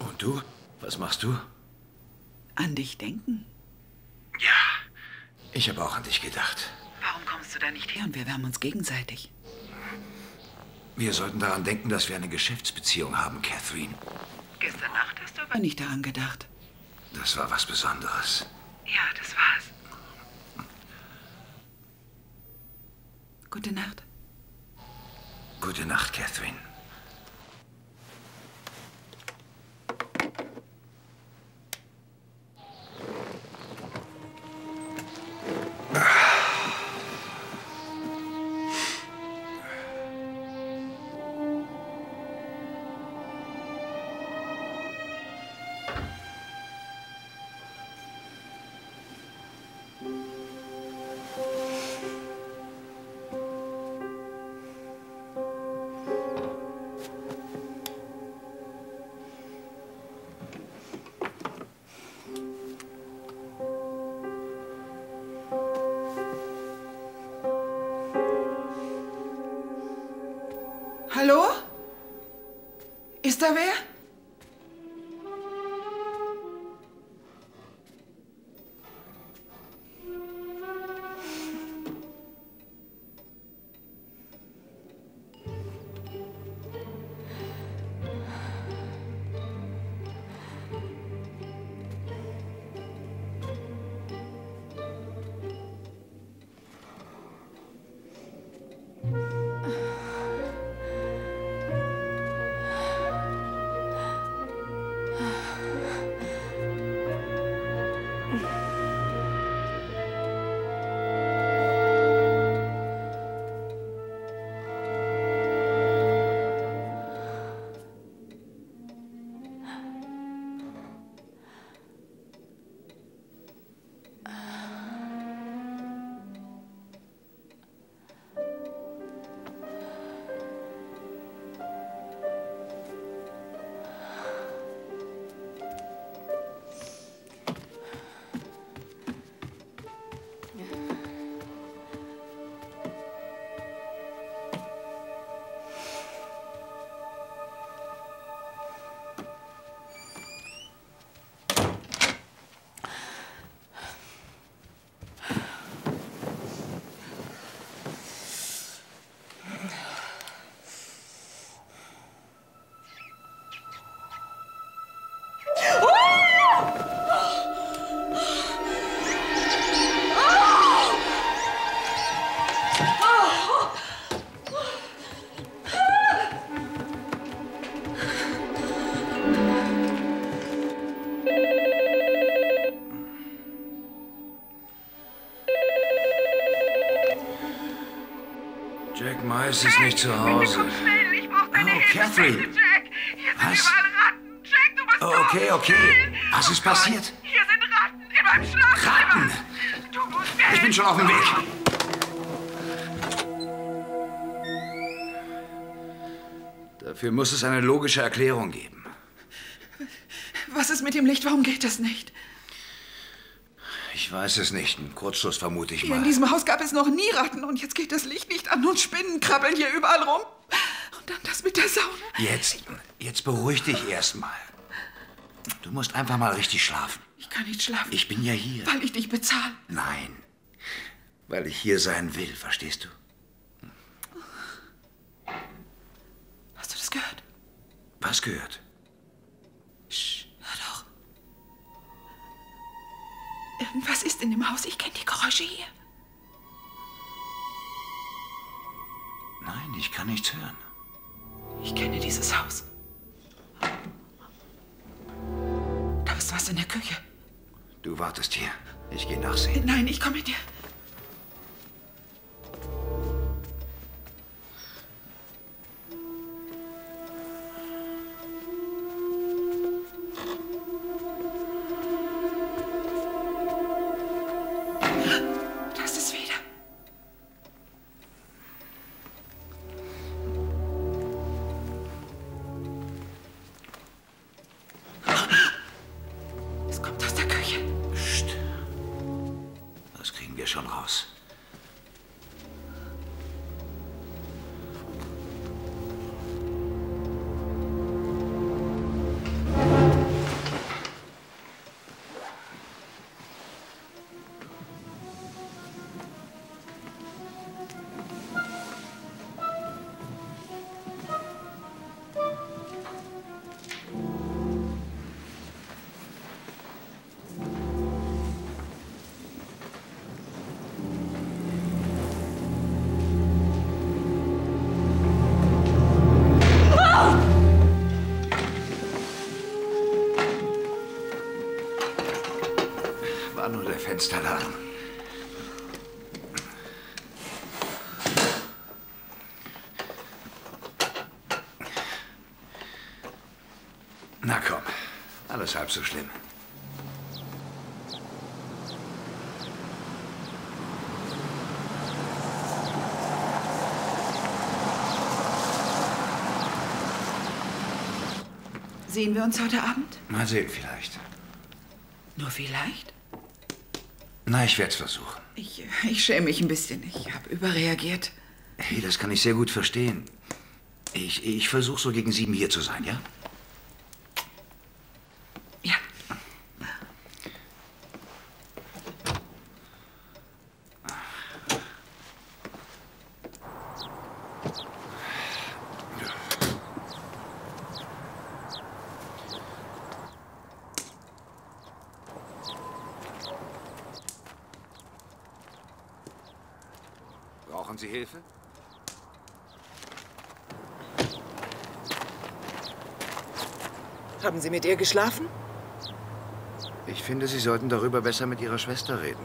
Und du? Was machst du? An dich denken. Ja, ich habe auch an dich gedacht. Warum kommst du da nicht her und wir wärmen uns gegenseitig? Wir sollten daran denken, dass wir eine Geschäftsbeziehung haben, Catherine. Gestern Nacht hast du aber nicht daran gedacht. Das war was Besonderes. Ja, das war's. Gute Nacht. Gute Nacht, Catherine. Hallo? Ist da wer? Jack Mize ist nicht zu Hause. Bitte komm schnell, ich brauch deine Hilfe. Catherine! Jack, hier sind überall Ratten. Jack, du musst kommen. Okay, okay. Was ist passiert? Hier sind Ratten in meinem Schlafzimmer. Ratten? Du musst mir helfen. Ich bin schon auf dem Weg. Dafür muss es eine logische Erklärung geben. Was ist mit dem Licht? Warum geht das nicht? Ich weiß es nicht. Ein Kurzschluss vermute ich mal. Hier in diesem Haus gab es noch nie Ratten und jetzt geht das Licht nicht an und Spinnen krabbeln hier überall rum. Und dann das mit der Sauna. Jetzt beruhig dich erstmal. Du musst einfach mal richtig schlafen. Ich kann nicht schlafen. Ich bin ja hier. Weil ich dich bezahle. Nein, weil ich hier sein will, verstehst du? Hast du das gehört? Was gehört? Sch, hör doch. Irgendwas ist in dem Haus. Ich kenne die Geräusche hier. Nein, ich kann nichts hören. Ich kenne dieses Haus. Da ist was in der Küche. Du wartest hier. Ich gehe nachsehen. Nein, ich komme mit dir. Fensterladen. Na komm, alles halb so schlimm. Sehen wir uns heute Abend? Mal sehen, vielleicht. Nur vielleicht? Na, ich werde es versuchen. Ich schäme mich ein bisschen. Ich habe überreagiert. Hey, das kann ich sehr gut verstehen. Ich versuche so gegen 7 hier zu sein, ja? Ja. Haben Sie mit ihr geschlafen? Ich finde, Sie sollten darüber besser mit Ihrer Schwester reden.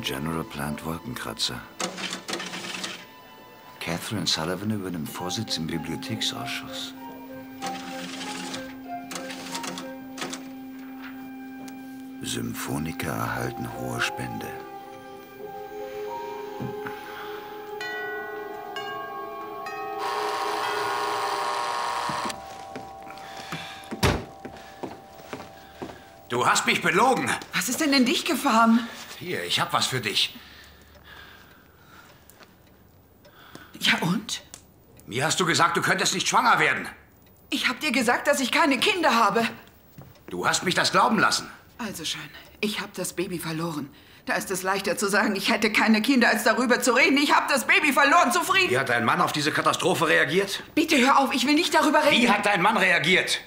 General plant Wolkenkratzer. Catherine Sullivan übernimmt Vorsitz im Bibliotheksausschuss. Symphoniker erhalten hohe Spende. Du hast mich belogen! Was ist denn in dich gefahren? Hier, ich hab was für dich. Ja und? Mir hast du gesagt, du könntest nicht schwanger werden. Ich hab dir gesagt, dass ich keine Kinder habe. Du hast mich das glauben lassen. Also schön, ich hab das Baby verloren. Da ist es leichter zu sagen, ich hätte keine Kinder, als darüber zu reden. Ich hab das Baby verloren, zufrieden. Wie hat dein Mann auf diese Katastrophe reagiert? Bitte hör auf, ich will nicht darüber reden. Wie hat dein Mann reagiert?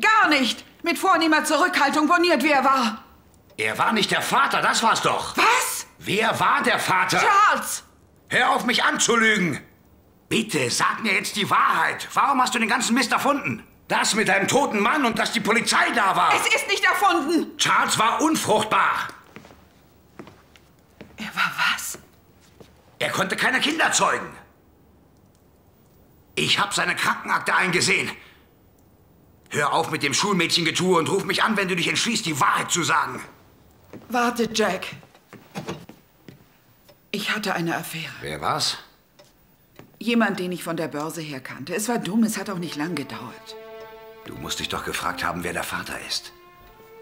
Gar nicht. Mit vornehmer Zurückhaltung borniert, wie er war. Er war nicht der Vater, das war's doch. Was? Wer war der Vater? Charles! Hör auf, mich anzulügen! Bitte, sag mir jetzt die Wahrheit. Warum hast du den ganzen Mist erfunden? Das mit deinem toten Mann und dass die Polizei da war. Es ist nicht erfunden! Charles war unfruchtbar. Er war was? Er konnte keine Kinder zeugen. Ich habe seine Krankenakte eingesehen. Hör auf mit dem Schulmädchengetue und ruf mich an, wenn du dich entschließt, die Wahrheit zu sagen. Warte, Jack. Ich hatte eine Affäre. Wer war's? Jemand, den ich von der Börse her kannte. Es war dumm, es hat auch nicht lang gedauert. Du musst dich doch gefragt haben, wer der Vater ist.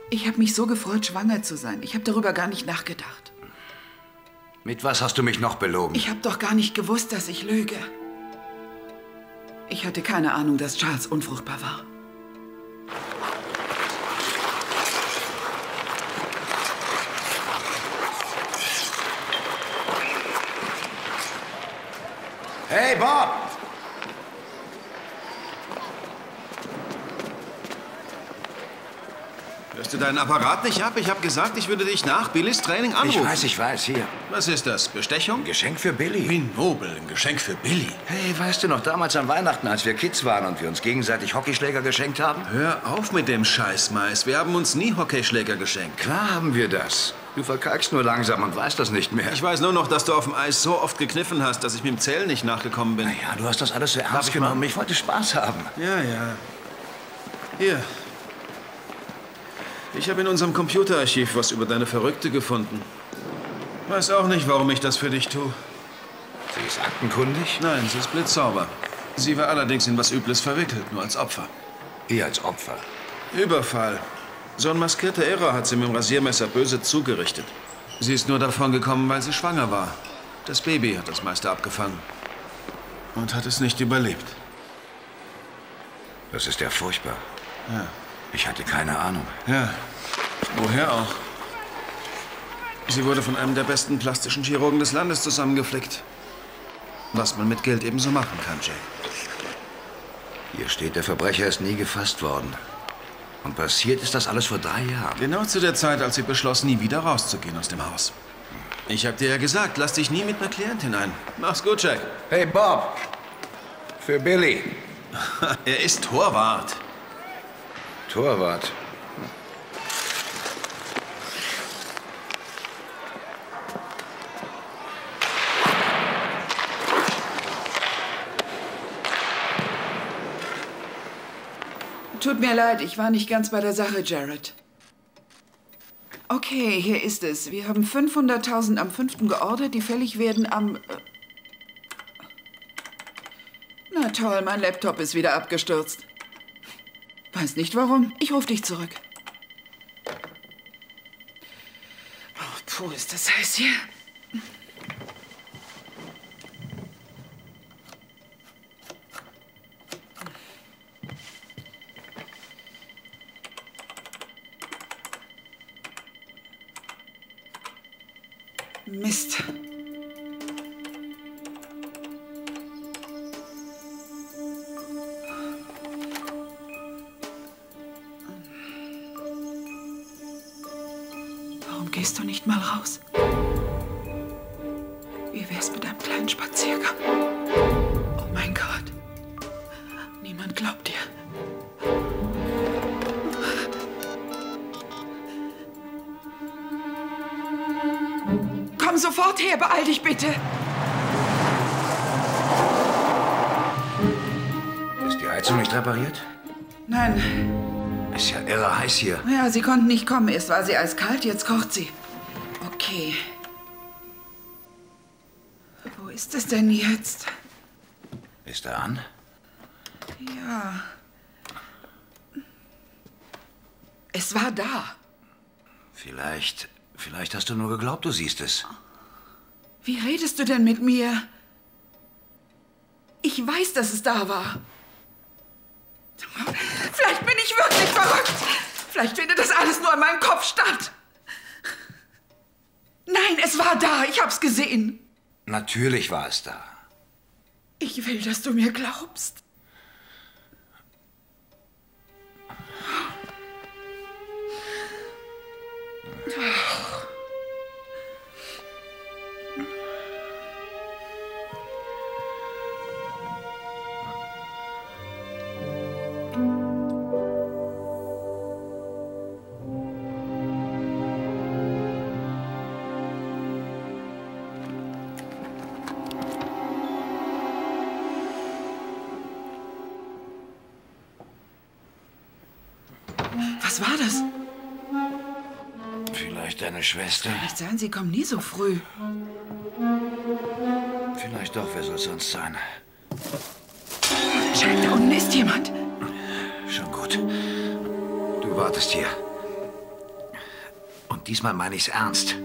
Ich habe mich so gefreut, schwanger zu sein. Ich habe darüber gar nicht nachgedacht. Mit was hast du mich noch belogen? Ich habe doch gar nicht gewusst, dass ich lüge. Ich hatte keine Ahnung, dass Charles unfruchtbar war. Hey, Bob! Hörst du deinen Apparat nicht ab? Ich habe gesagt, ich würde dich nach Billys Training anrufen. Ich weiß, hier. Was ist das? Bestechung? Ein Geschenk für Billy. Wie nobel, ein Geschenk für Billy. Hey, weißt du noch, damals an Weihnachten, als wir Kids waren und wir uns gegenseitig Hockeyschläger geschenkt haben? Hör auf mit dem Scheiß, Mize. Wir haben uns nie Hockeyschläger geschenkt. Klar haben wir das. Du verkalkst nur langsam und weißt das nicht mehr. Ich weiß nur noch, dass du auf dem Eis so oft gekniffen hast, dass ich mit dem Zählen nicht nachgekommen bin. Na ja, du hast das alles so ernst genommen. Ich wollte Spaß haben. Ja, ja. Hier. Ich habe in unserem Computerarchiv was über deine Verrückte gefunden. Weiß auch nicht, warum ich das für dich tue. Sie ist aktenkundig? Nein, sie ist blitzsauber. Sie war allerdings in was Übles verwickelt, nur als Opfer. Wie als Opfer? Überfall. So ein maskierter Irrer hat sie mit dem Rasiermesser böse zugerichtet. Sie ist nur davon gekommen, weil sie schwanger war. Das Baby hat das meiste abgefangen. Und hat es nicht überlebt. Das ist ja furchtbar. Ja. Ich hatte keine Ahnung. Ja. Woher auch? Sie wurde von einem der besten plastischen Chirurgen des Landes zusammengeflickt. Was man mit Geld ebenso machen kann, Jack. Hier steht, der Verbrecher ist nie gefasst worden. Und passiert ist das alles vor 3 Jahren. Genau zu der Zeit, als ich beschloss, nie wieder rauszugehen aus dem Haus. Ich hab dir ja gesagt, lass dich nie mit einer Klientin ein. Mach's gut, Jack. Hey, Bob. Für Billy. Er ist Torwart. Torwart? Tut mir leid, ich war nicht ganz bei der Sache, Jared. Okay, hier ist es. Wir haben 500.000 am 5. geordert, die fällig werden am... Na toll, mein Laptop ist wieder abgestürzt. Weiß nicht warum. Ich rufe dich zurück. Oh, puh, ist das heiß hier. Mist. Warum gehst du nicht mal raus? Wie wär's mit einem kleinen Spaziergang? Oh mein Gott. Niemand glaubt dir. Komm sofort her, beeil dich bitte! Ist die Heizung nicht repariert? Nein. Ist ja irre heiß hier. Ja, sie konnten nicht kommen. Erst war sie eiskalt, jetzt kocht sie. Okay. Wo ist es denn jetzt? Ist er an? Ja. Es war da. Vielleicht hast du nur geglaubt, du siehst es. Wie redest du denn mit mir? Ich weiß, dass es da war. Vielleicht bin ich wirklich verrückt. Vielleicht findet das alles nur in meinem Kopf statt. Nein, es war da. Ich hab's gesehen. Natürlich war es da. Ich will, dass du mir glaubst. Ach. Was war das? Vielleicht deine Schwester. Kann nicht sein, sie kommen nie so früh. Vielleicht doch, wer soll es sonst sein? Jack, da unten ist jemand. Schon gut. Du wartest hier. Und diesmal meine ich's ernst.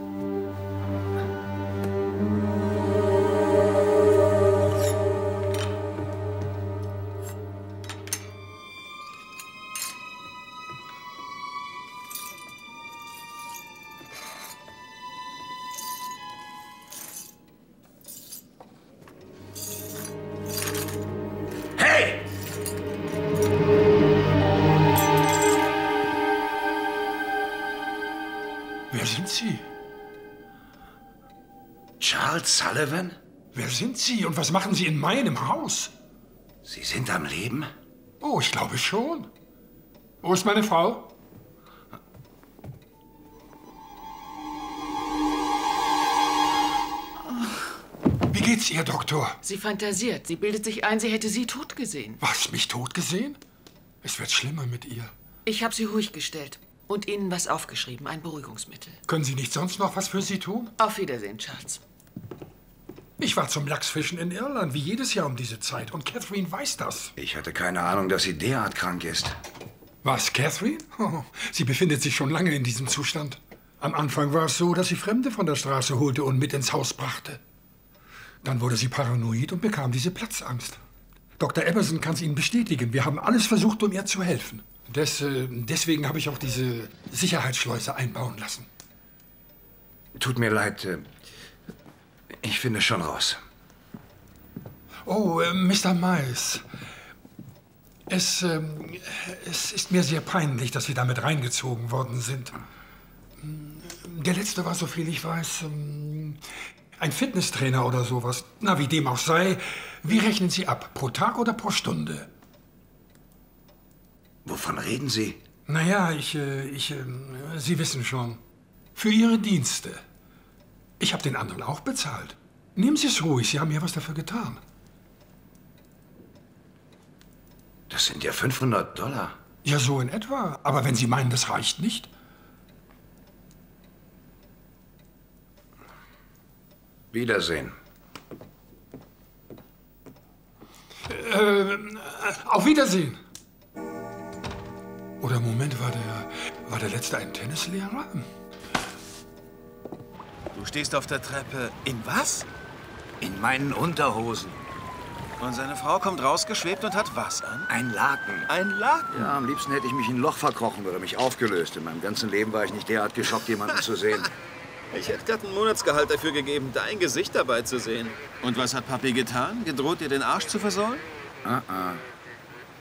Charles Sullivan? Wer sind Sie und was machen Sie in meinem Haus? Sie sind am Leben? Oh, ich glaube schon. Wo ist meine Frau? Wie geht's ihr, Doktor? Sie fantasiert. Sie bildet sich ein, sie hätte Sie tot gesehen. Was, mich tot gesehen? Es wird schlimmer mit ihr. Ich habe sie ruhig gestellt. Und Ihnen was aufgeschrieben, ein Beruhigungsmittel. Können Sie nicht sonst noch was für Sie tun? Auf Wiedersehen, Charles. Ich war zum Lachsfischen in Irland, wie jedes Jahr um diese Zeit. Und Catherine weiß das. Ich hatte keine Ahnung, dass sie derart krank ist. Was, Catherine? Oh, sie befindet sich schon lange in diesem Zustand. Am Anfang war es so, dass sie Fremde von der Straße holte und mit ins Haus brachte. Dann wurde sie paranoid und bekam diese Platzangst. Dr. Epperson kann es Ihnen bestätigen. Wir haben alles versucht, um ihr zu helfen. Deswegen habe ich auch diese Sicherheitsschleuse einbauen lassen. Tut mir leid. Ich finde schon raus. Oh, Mr. Mize. Es ist mir sehr peinlich, dass Sie damit reingezogen worden sind. Der letzte war, soviel ich weiß, ein Fitnesstrainer oder sowas. Na, wie dem auch sei. Wie rechnen Sie ab? Pro Tag oder pro Stunde? Wovon reden Sie? Naja, Sie wissen schon. Für Ihre Dienste. Ich habe den anderen auch bezahlt. Nehmen Sie es ruhig, Sie haben ja was dafür getan. Das sind ja 500 Dollar. Ja, so in etwa. Aber wenn Sie meinen, das reicht nicht. Wiedersehen. Auf Wiedersehen. Oder Moment, war der letzte ein Tennislehrer? Du stehst auf der Treppe. In was? In meinen Unterhosen. Und seine Frau kommt rausgeschwebt und hat was an? Ein Laken. Ein Laken? Ja, am liebsten hätte ich mich in ein Loch verkrochen oder mich aufgelöst. In meinem ganzen Leben war ich nicht derart geschockt, jemanden zu sehen. Ich hätte gerade ein Monatsgehalt dafür gegeben, dein Gesicht dabei zu sehen. Und was hat Papi getan? Gedroht, dir den Arsch zu versäumen?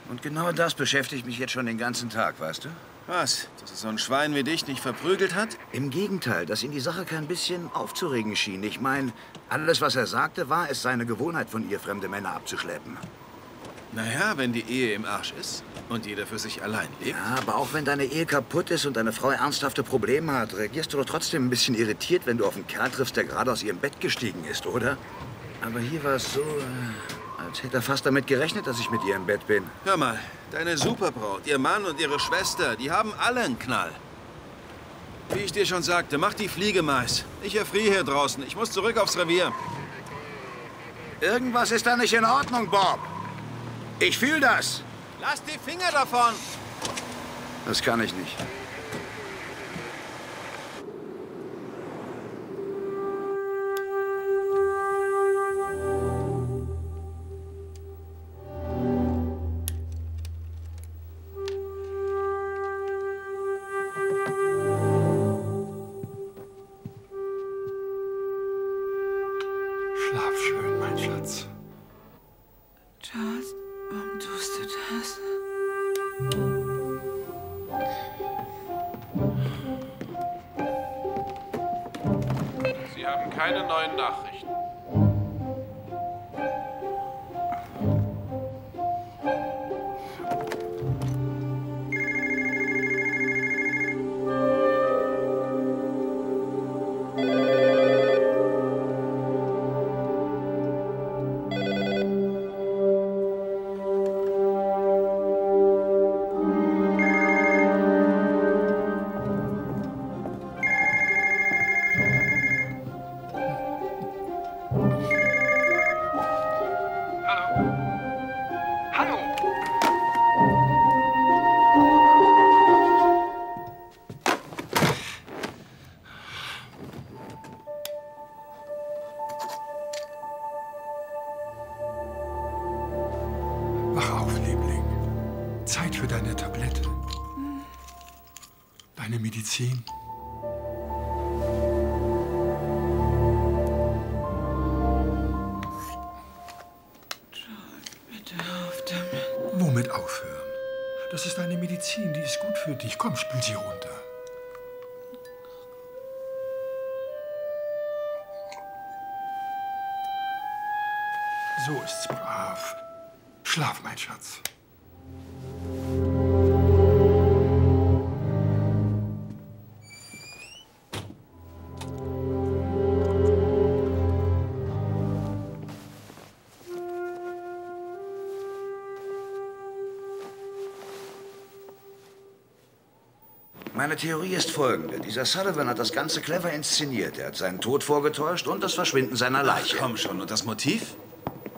Und genau das beschäftigt mich jetzt schon den ganzen Tag, weißt du? Was? Dass es so ein Schwein wie dich nicht verprügelt hat? Im Gegenteil, dass ihn die Sache kein bisschen aufzuregen schien. Ich meine, alles, was er sagte, war es seine Gewohnheit von ihr, fremde Männer abzuschleppen. Naja, wenn die Ehe im Arsch ist und jeder für sich allein lebt. Ja, aber auch wenn deine Ehe kaputt ist und deine Frau ernsthafte Probleme hat, reagierst du doch trotzdem ein bisschen irritiert, wenn du auf einen Kerl triffst, der gerade aus ihrem Bett gestiegen ist, oder? Aber hier war es so... Ich hätte fast damit gerechnet, dass ich mit ihr im Bett bin. Hör mal, deine Superbraut, ihr Mann und ihre Schwester, die haben alle einen Knall. Wie ich dir schon sagte, mach die Fliege, Mize. Ich erfriere hier draußen. Ich muss zurück aufs Revier. Irgendwas ist da nicht in Ordnung, Bob. Ich fühle das. Lass die Finger davon. Das kann ich nicht. deine Tablette. Deine Medizin. John, bitte auf damit. Womit aufhören? Das ist deine Medizin, die ist gut für dich. Komm, spül sie runter. So ist's brav. Schlaf, mein Schatz. Meine Theorie ist folgende. Dieser Sullivan hat das Ganze clever inszeniert. Er hat seinen Tod vorgetäuscht und das Verschwinden seiner Leiche. Ach, komm schon. Und das Motiv?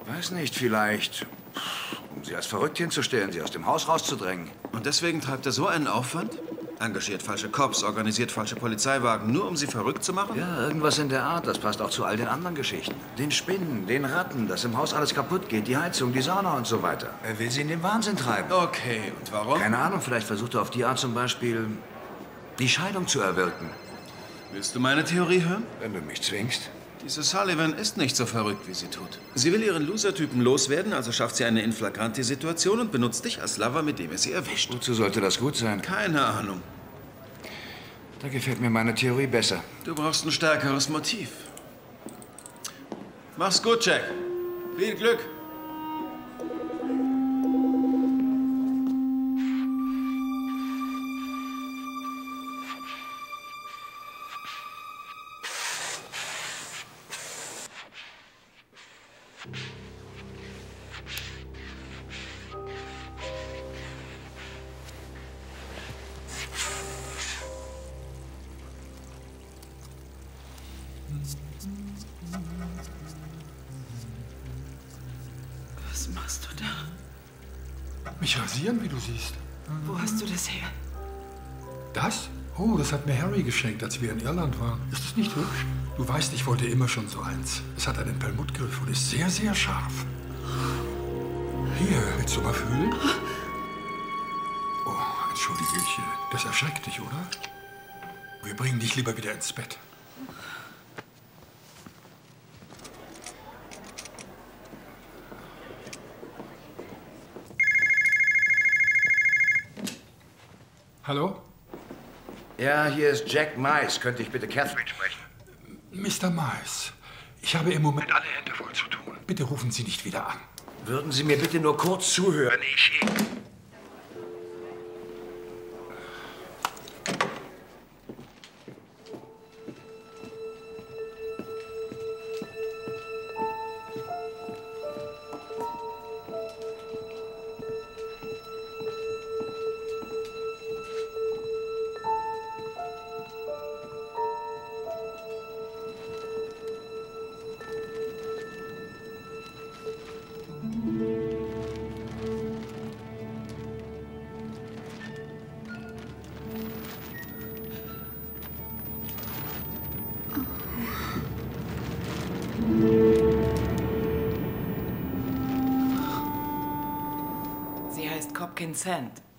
Weiß nicht, vielleicht, um sie als verrückt hinzustellen, sie aus dem Haus rauszudrängen. Und deswegen treibt er so einen Aufwand? Engagiert falsche Cops, organisiert falsche Polizeiwagen, nur um sie verrückt zu machen? Ja, irgendwas in der Art. Das passt auch zu all den anderen Geschichten. Den Spinnen, den Ratten, dass im Haus alles kaputt geht, die Heizung, die Sauna und so weiter. Er will sie in den Wahnsinn treiben. Okay, und warum? Keine Ahnung, vielleicht versucht er auf die Art zum Beispiel, die Scheidung zu erwirken. Willst du meine Theorie hören? Wenn du mich zwingst. Diese Sullivan ist nicht so verrückt, wie sie tut. Sie will ihren Loser-Typen loswerden, also schafft sie eine inflagrante Situation und benutzt dich als Lover, mit dem er sie erwischt. Wozu sollte das gut sein? Keine Ahnung. Da gefällt mir meine Theorie besser. Du brauchst ein stärkeres Motiv. Mach's gut, Jack. Viel Glück. Was machst du da? Mich rasieren, wie du siehst. Wo hast du das her? Das? Oh, das hat mir Harry geschenkt, als wir in Irland waren. Ist das nicht hübsch? Du weißt, ich wollte immer schon so eins. Es hat einen Perlmuttgriff und ist sehr, sehr scharf. Hier, willst du mal fühlen? Oh, entschuldige ich. Das erschreckt dich, oder? Wir bringen dich lieber wieder ins Bett. Hallo? Ja, hier ist Jack Mize. Könnte ich bitte Catherine sprechen? Mr. Mize, ich habe im Moment alle Hände voll zu tun. Bitte rufen Sie nicht wieder an. Würden Sie mir bitte nur kurz zuhören?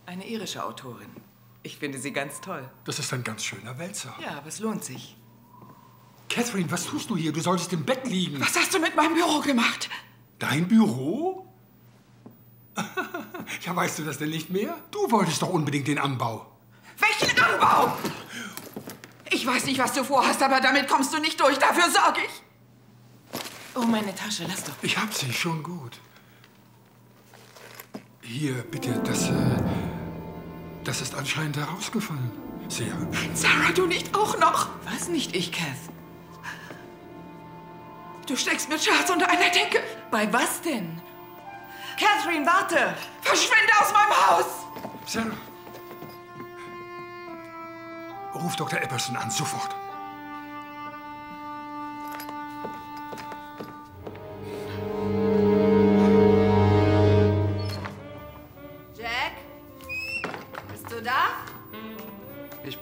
Eine irische Autorin. Ich finde sie ganz toll. Das ist ein ganz schöner Wälzer. Ja, aber es lohnt sich. Catherine, was tust du hier? Du solltest im Bett liegen. Was hast du mit meinem Büro gemacht? Dein Büro? Ja, weißt du das denn nicht mehr? Du wolltest doch unbedingt den Anbau. Welchen Anbau? Ich weiß nicht, was du vorhast, aber damit kommst du nicht durch. Dafür sorge ich. Oh, meine Tasche, lass doch. Ich hab sie, schon gut. Hier, bitte, das ist anscheinend herausgefallen. Sehr hübsch. Sarah, du nicht auch noch? Was nicht ich, Kath? Du steckst mir Charles unter einer Decke. Bei was denn? Catherine, warte! Verschwinde aus meinem Haus! Sarah, ruf Dr. Epperson an, sofort.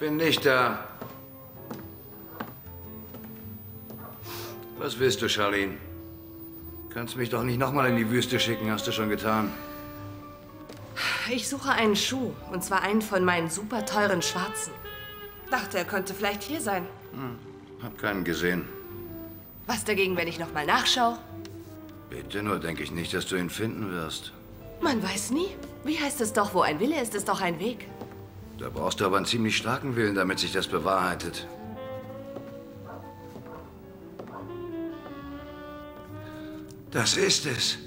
Bin nicht da. Was willst du, Charlene? Kannst mich doch nicht nochmal in die Wüste schicken, hast du schon getan. Ich suche einen Schuh, und zwar einen von meinen super teuren schwarzen. Dachte, er könnte vielleicht hier sein. Hm, hab keinen gesehen. Was dagegen, wenn ich noch mal nachschaue? Bitte nur, denke ich nicht, dass du ihn finden wirst. Man weiß nie. Wie heißt es doch, wo ein Wille ist, ist doch ein Weg. Da brauchst du aber einen ziemlich starken Willen, damit sich das bewahrheitet. Das ist es.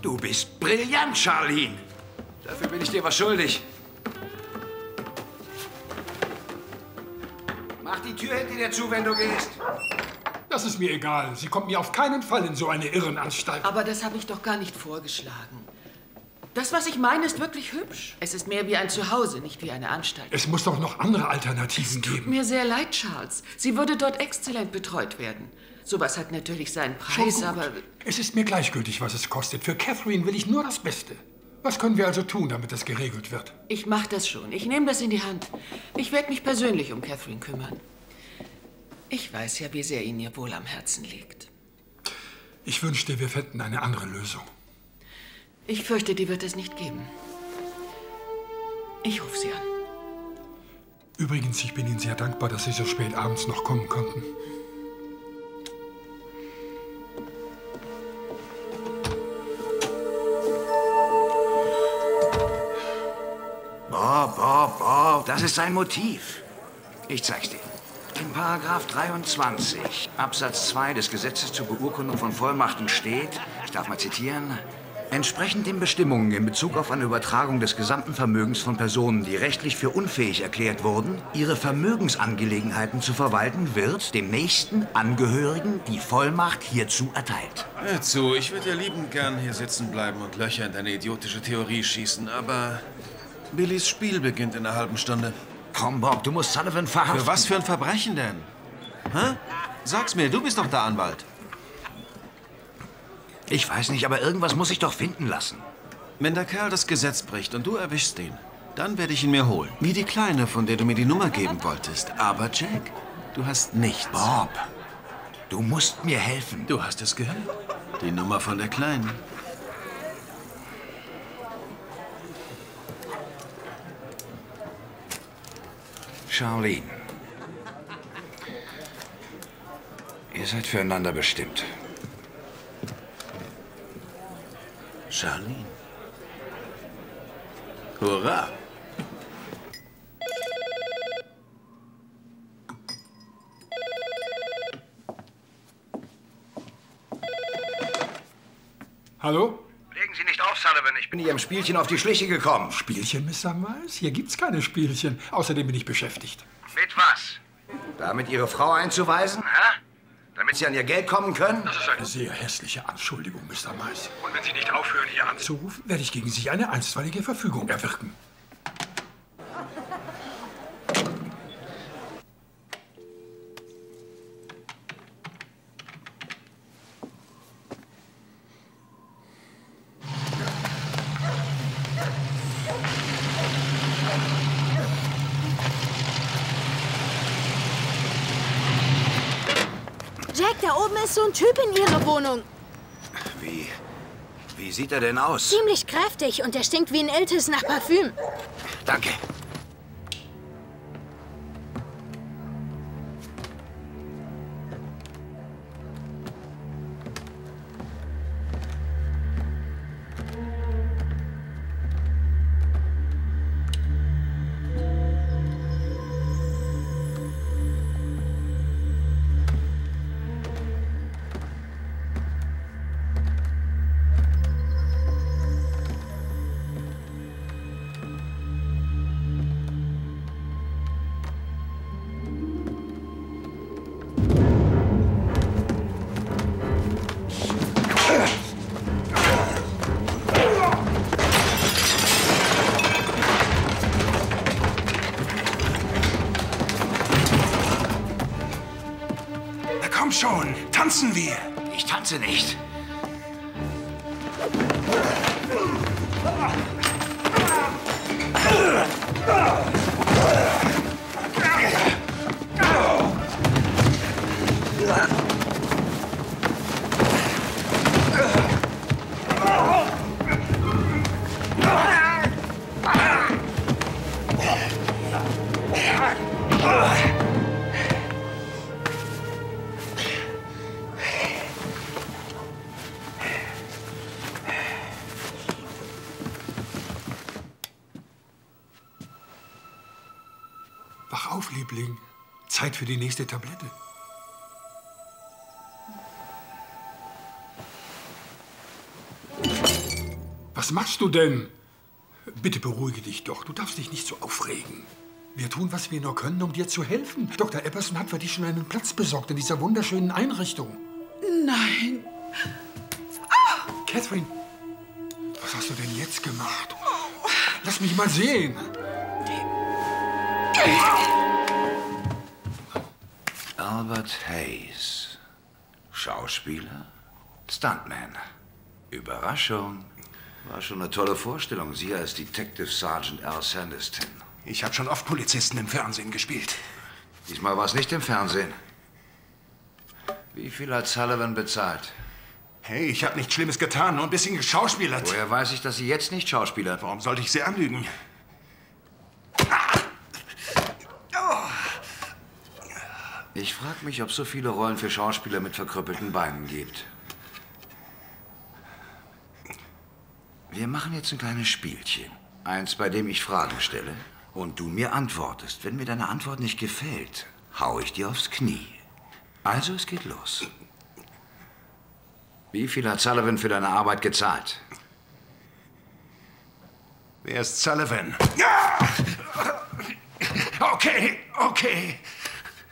Du bist brillant, Charlene. Dafür bin ich dir was schuldig. Mach die Tür hinter dir zu, wenn du gehst. Das ist mir egal. Sie kommt mir auf keinen Fall in so eine Irrenanstalt. Aber das habe ich doch gar nicht vorgeschlagen. Das, was ich meine, ist wirklich hübsch. Es ist mehr wie ein Zuhause, nicht wie eine Anstalt. Es muss doch noch andere Alternativen geben. Es tut mir sehr leid, Charles. Sie würde dort exzellent betreut werden. Sowas hat natürlich seinen Preis, aber... Es ist mir gleichgültig, was es kostet. Für Catherine will ich nur das Beste. Was können wir also tun, damit das geregelt wird? Ich mache das schon. Ich nehme das in die Hand. Ich werde mich persönlich um Catherine kümmern. Ich weiß ja, wie sehr Ihnen ihr Wohl am Herzen liegt. Ich wünschte, wir fänden eine andere Lösung. Ich fürchte, die wird es nicht geben. Ich rufe Sie an. Übrigens, ich bin Ihnen sehr dankbar, dass Sie so spät abends noch kommen konnten. Bob, Bob, Bob, das ist sein Motiv. Ich zeig's dir. In Paragraph 23 Absatz 2 des Gesetzes zur Beurkundung von Vollmachten steht, ich darf mal zitieren, entsprechend den Bestimmungen in Bezug auf eine Übertragung des gesamten Vermögens von Personen, die rechtlich für unfähig erklärt wurden, ihre Vermögensangelegenheiten zu verwalten, wird dem nächsten Angehörigen die Vollmacht hierzu erteilt. Hör zu, ich würde ja liebend gern hier sitzen bleiben und Löcher in deine idiotische Theorie schießen, aber Billys Spiel beginnt in einer halben Stunde. Komm, Bob, du musst Sullivan verhaften. Für was für ein Verbrechen denn? Hä? Sag's mir, du bist doch der Anwalt. Ich weiß nicht, aber irgendwas muss ich doch finden lassen. Wenn der Kerl das Gesetz bricht und du erwischst ihn, dann werde ich ihn mir holen. Wie die Kleine, von der du mir die Nummer geben wolltest. Aber Jack, du hast nichts. Bob, du musst mir helfen. Du hast es gehört. Die Nummer von der Kleinen. Charlene, ihr seid füreinander bestimmt. Charlene. Hurra! Hallo? Legen Sie nicht auf, Sullivan. Ich bin Ihrem Spielchen auf die Schliche gekommen. Spielchen, Mr. Mize? Hier gibt's keine Spielchen. Außerdem bin ich beschäftigt. Mit was? Damit Ihre Frau einzuweisen? Hä? Damit Sie an Ihr Geld kommen können? Das ist eine sehr hässliche Anschuldigung, Mr. Mize. Und wenn Sie nicht aufhören, hier anzurufen, werde ich gegen Sie eine einstweilige Verfügung erwirken. So ein Typ in ihrer Wohnung. Wie sieht er denn aus? Ziemlich kräftig und er stinkt wie ein Iltis nach Parfüm. Danke. Schon, tanzen wir. Ich tanze nicht. auf, Liebling. Zeit für die nächste Tablette. Was machst du denn? Bitte beruhige dich doch. Du darfst dich nicht so aufregen. Wir tun, was wir nur können, um dir zu helfen. Dr. Epperson hat für dich schon einen Platz besorgt in dieser wunderschönen Einrichtung. Nein. Ah! Catherine, was hast du denn jetzt gemacht? Lass mich mal sehen. Albert Hayes, Schauspieler, Stuntman. Überraschung. War schon eine tolle Vorstellung, Sie als Detective Sergeant Sanderson. Ich habe schon oft Polizisten im Fernsehen gespielt. Diesmal war es nicht im Fernsehen. Wie viel hat Sullivan bezahlt? Hey, ich habe nichts Schlimmes getan, nur ein bisschen geschauspielert. Woher weiß ich, dass Sie jetzt nicht schauspielert? Warum sollte ich Sie anlügen? Ich frage mich, ob es so viele Rollen für Schauspieler mit verkrüppelten Beinen gibt. Wir machen jetzt ein kleines Spielchen. Eins, bei dem ich Fragen stelle und du mir antwortest. Wenn mir deine Antwort nicht gefällt, hau ich dir aufs Knie. Also, es geht los. Wie viel hat Sullivan für deine Arbeit gezahlt? Wer ist Sullivan? Okay.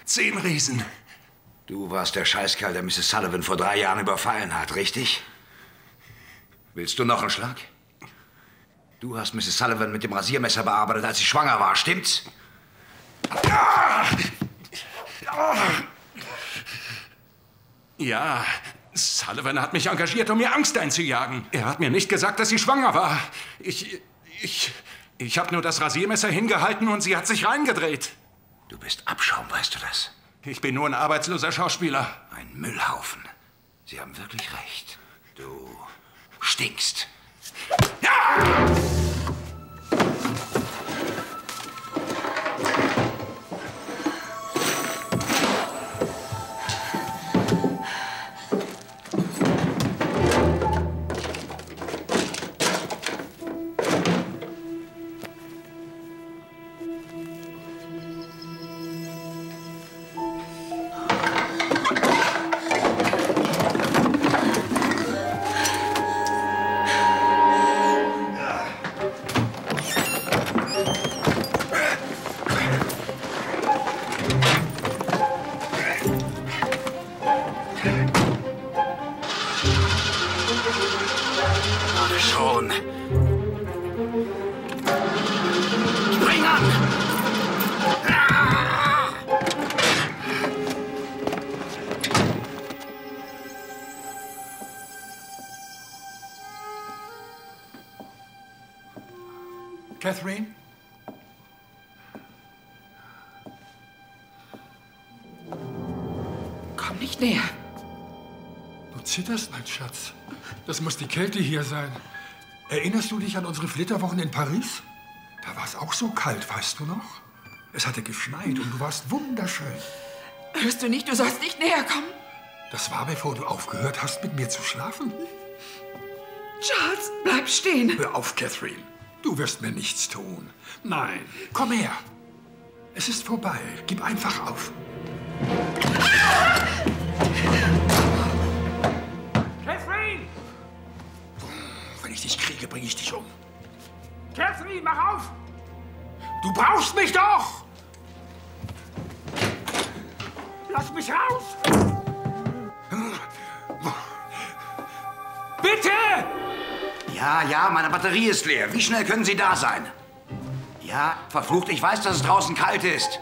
10 Riesen. Du warst der Scheißkerl, der Mrs. Sullivan vor 3 Jahren überfallen hat, richtig? Willst du noch einen Schlag? Du hast Mrs. Sullivan mit dem Rasiermesser bearbeitet, als sie schwanger war, stimmt's? Ja, Sullivan hat mich engagiert, um mir Angst einzujagen. Er hat mir nicht gesagt, dass sie schwanger war. Ich habe nur das Rasiermesser hingehalten und sie hat sich reingedreht. Du bist Abschaum, weißt du das? Ich bin nur ein arbeitsloser Schauspieler. Ein Müllhaufen. Sie haben wirklich recht. Du stinkst. Ja! Catherine? Komm nicht näher. Du zitterst, mein Schatz. Das muss die Kälte hier sein. Erinnerst du dich an unsere Flitterwochen in Paris? Da war es auch so kalt, weißt du noch? Es hatte geschneit und du warst wunderschön. Hörst du nicht, du sollst nicht näher kommen? Das war, bevor du aufgehört hast, mit mir zu schlafen. Charles, bleib stehen. Hör auf, Catherine. Du wirst mir nichts tun. Nein, komm her. Es ist vorbei. Gib einfach auf. Catherine! Wenn ich dich kriege, bringe ich dich um. Catherine, mach auf! Du brauchst mich doch! Lass mich raus! Bitte! Ja, meine Batterie ist leer. Wie schnell können Sie da sein? Ja, verflucht, ich weiß, dass es draußen kalt ist.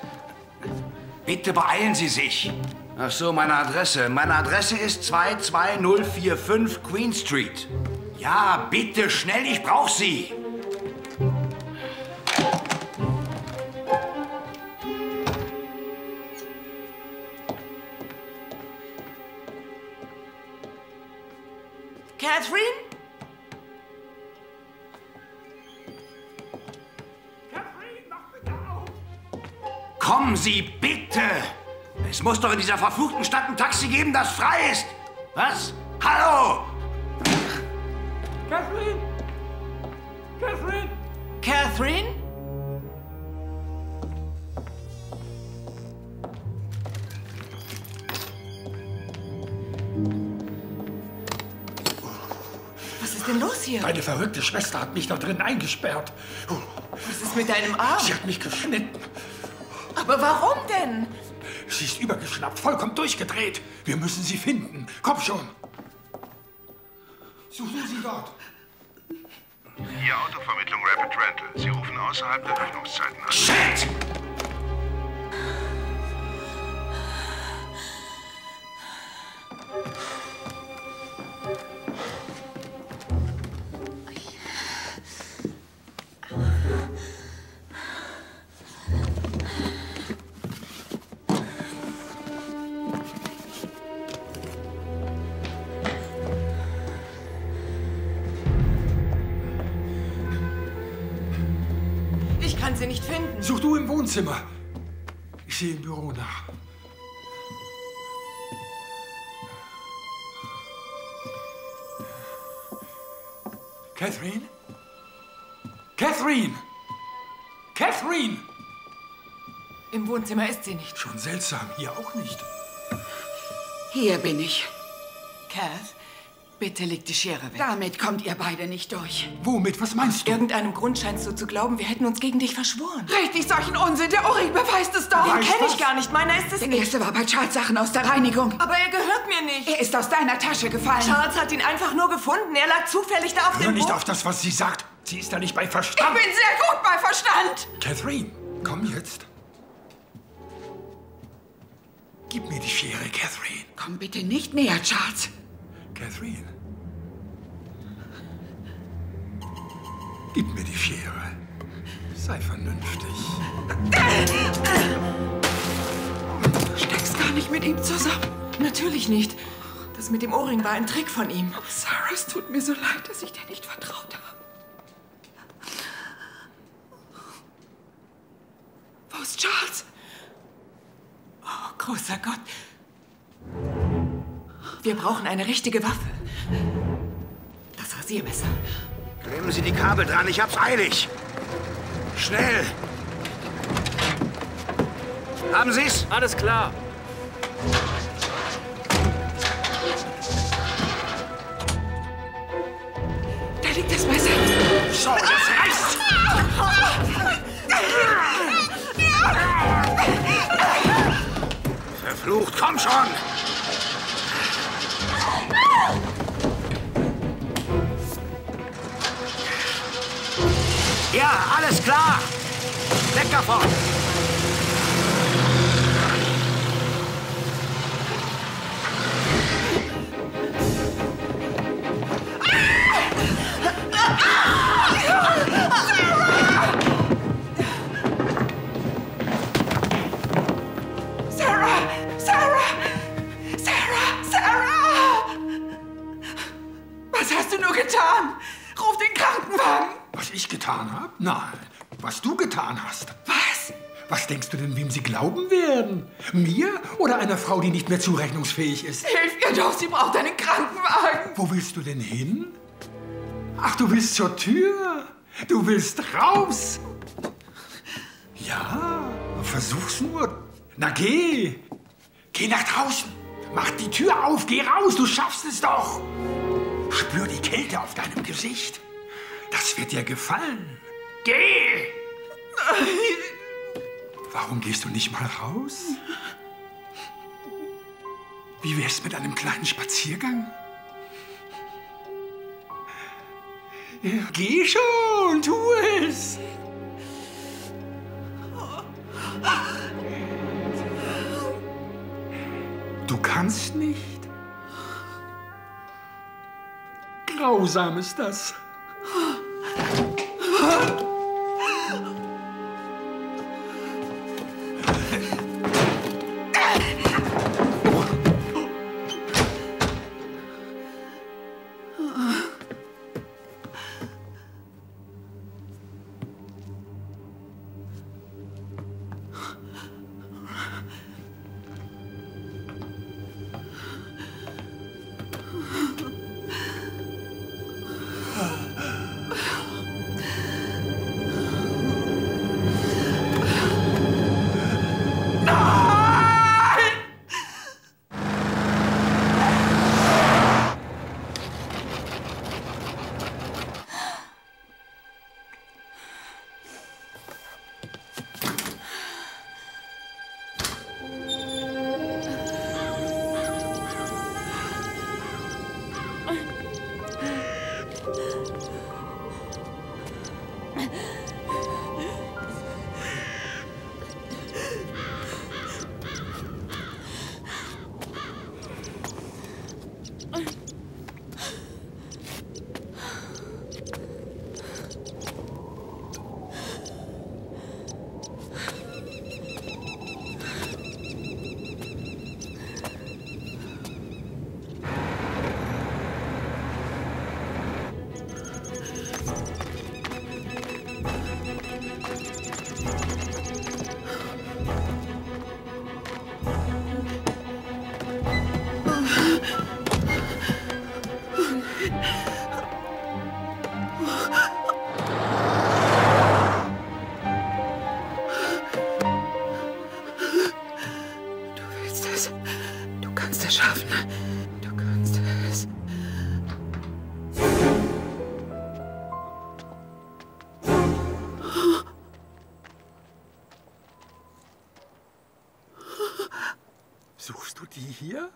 Bitte beeilen Sie sich. Ach so, meine Adresse. Meine Adresse ist 22045 Queen Street. Ja, bitte schnell, ich brauche Sie. Catherine? Kommen Sie, bitte! Es muss doch in dieser verfluchten Stadt ein Taxi geben, das frei ist! Was? Hallo! Catherine! Catherine! Catherine? Was ist denn los hier? Meine verrückte Schwester hat mich da drin eingesperrt. Was ist mit deinem Arm? Sie hat mich geschnitten. Aber warum denn? Sie ist übergeschnappt, vollkommen durchgedreht. Wir müssen sie finden. Komm schon. Suchen Sie dort. Ihr Autovermittlung Rapid Rental. Sie rufen außerhalb der Öffnungszeiten an. Shit! Such du im Wohnzimmer. Ich sehe im Büro nach. Catherine? Catherine! Catherine! Im Wohnzimmer ist sie nicht. Schon seltsam, hier auch nicht. Hier bin ich. Cath, bitte leg die Schere weg. Damit kommt ihr beide nicht durch. Womit? Was meinst du? Aus irgendeinem Grund scheinst du zu glauben, wir hätten uns gegen dich verschworen. Richtig, solchen Unsinn. Der Uri beweist es doch. Den kenne ich gar nicht. Meiner ist es nicht. Der erste war bei Charles Sachen aus der Reinigung. Aber er gehört mir nicht. Er ist aus deiner Tasche gefallen. Charles hat ihn einfach nur gefunden. Er lag zufällig da auf dem Boden. Hör nicht auf das, was sie sagt. Sie ist da nicht bei Verstand. Ich bin sehr gut bei Verstand. Catherine, komm jetzt. Gib mir die Schere, Catherine. Komm bitte nicht näher, Charles. Catherine, gib mir die Schere. Sei vernünftig. Du steckst gar nicht mit ihm zusammen. Natürlich nicht. Das mit dem Ohrring war ein Trick von ihm. Oh, Sarah, es tut mir so leid, dass ich dir nicht vertraut habe. Wo ist Charles? Oh, großer Gott. Wir brauchen eine richtige Waffe. Das Rasiermesser. Klemmen Sie die Kabel dran, ich hab's eilig. Schnell! Haben Sie's? Alles klar. Da liegt das Messer. Schau, das reißt! Verflucht, komm schon! Ja, alles klar! Weg davon! Sarah! Sarah! Sarah! Sarah! Was hast du nur getan? Ruf den Krankenwagen! Was ich getan habe? Nein, was du getan hast. Was? Was denkst du denn, wem sie glauben werden? Mir oder einer Frau, die nicht mehr zurechnungsfähig ist? Hilf ihr doch, sie braucht einen Krankenwagen. Wo willst du denn hin? Ach, du willst zur Tür. Du willst raus. Ja, versuch's nur. Na geh. Geh nach draußen. Mach die Tür auf, geh raus, du schaffst es doch. Spür die Kälte auf deinem Gesicht. Das wird dir gefallen. Geh! Nein! Warum gehst du nicht mal raus? Wie wär's mit einem kleinen Spaziergang? Ja, geh schon, tu es! Du kannst nicht. Grausam ist das. hier?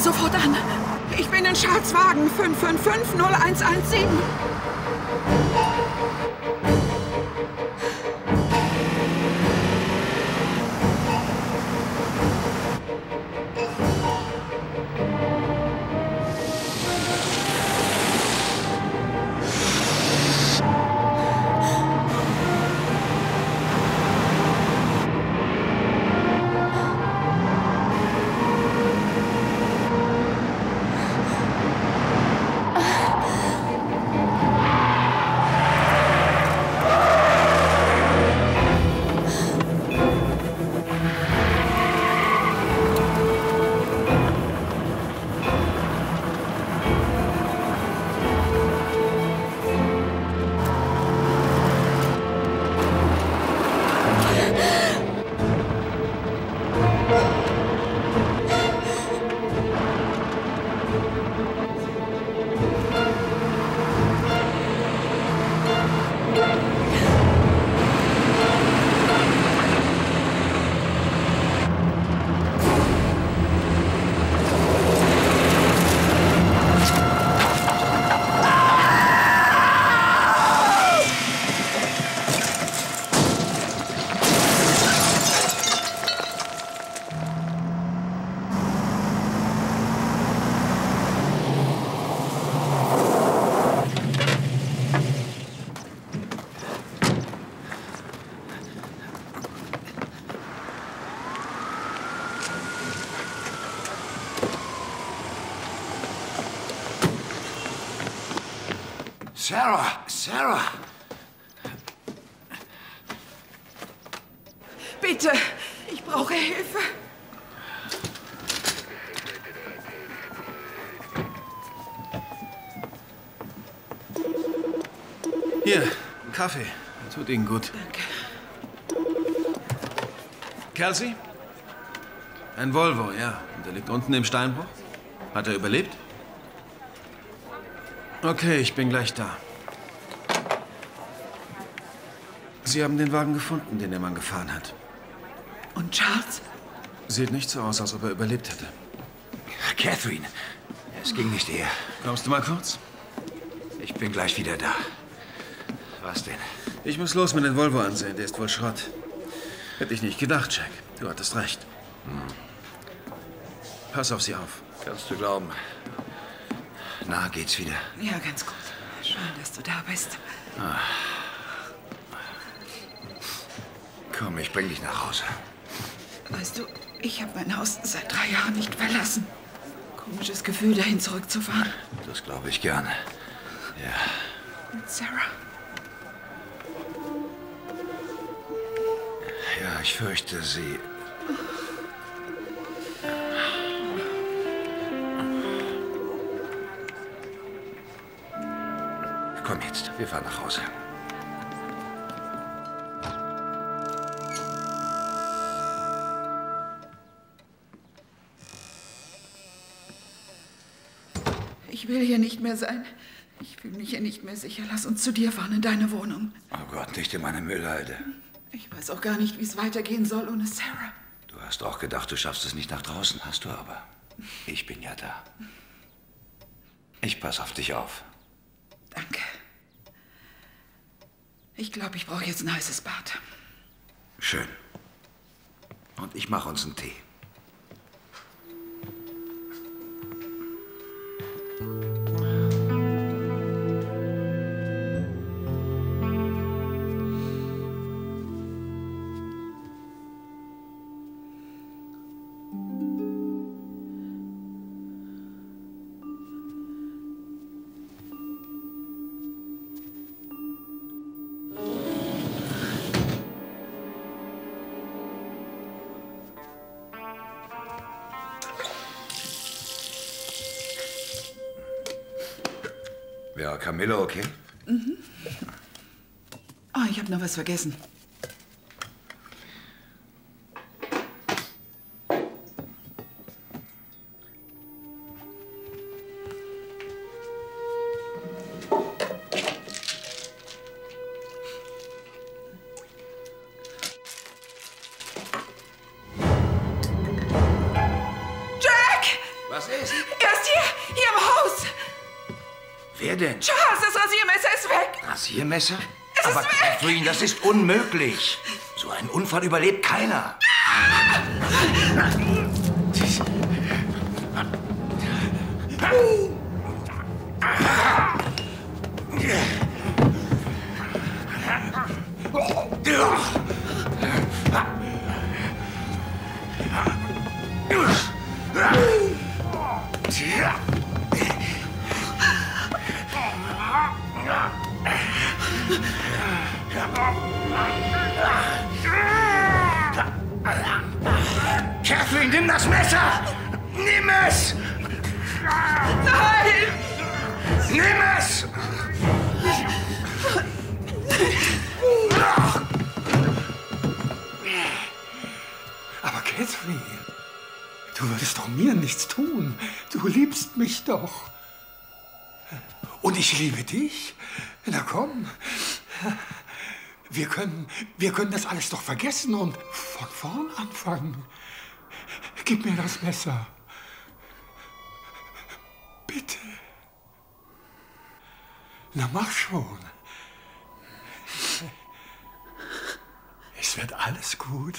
Sofort an. Ich bin in Schatzwagen 555-0117. Sarah! Sarah! Bitte! Ich brauche Hilfe! Hier, Kaffee. Tut Ihnen gut. Danke. Kelsey? Ein Volvo, ja. Und der liegt unten im Steinbruch. Hat er überlebt? Okay, ich bin gleich da. Sie haben den Wagen gefunden, den der Mann gefahren hat. Und Charles? Sieht nicht so aus, als ob er überlebt hätte. Catherine, es ging nicht eher. Kommst du mal kurz? Ich bin gleich wieder da. Was denn? Ich muss los mit dem Volvo ansehen, der ist wohl Schrott. Hätte ich nicht gedacht, Jack. Du hattest recht. Pass auf sie auf. Kannst du glauben. Na, geht's wieder? Ja, ganz gut. Schön, dass du da bist. Ah. Komm, ich bring dich nach Hause. Weißt du, ich habe mein Haus seit 3 Jahren nicht verlassen. Komisches Gefühl, dahin zurückzufahren. Das glaube ich gerne. Ja. Und Sarah? Ja, ich fürchte, sie... Komm jetzt, wir fahren nach Hause. Ich will hier nicht mehr sein. Ich fühle mich hier nicht mehr sicher. Lass uns zu dir fahren, in deine Wohnung. Oh Gott, nicht in meine Müllhalde. Ich weiß auch gar nicht, wie es weitergehen soll ohne Sarah. Du hast auch gedacht, du schaffst es nicht nach draußen, hast du aber. Ich bin ja da. Ich passe auf dich auf. Danke. Ich glaube, ich brauche jetzt ein heißes Bad. Schön. Und ich mache uns einen Tee. Camillo, okay? Mhm. Oh, ich habe noch was vergessen. Messer? Aber Catherine, das ist unmöglich. So einen Unfall überlebt keiner. Catherine, nimm das Messer! Nimm es! Nein! Nimm es! Aber Catherine, du würdest doch mir nichts tun. Du liebst mich doch. Und ich liebe dich. Na komm. Wir können das alles doch vergessen und von vorn anfangen. Gib mir das Messer. Bitte. Na, mach schon. Es wird alles gut.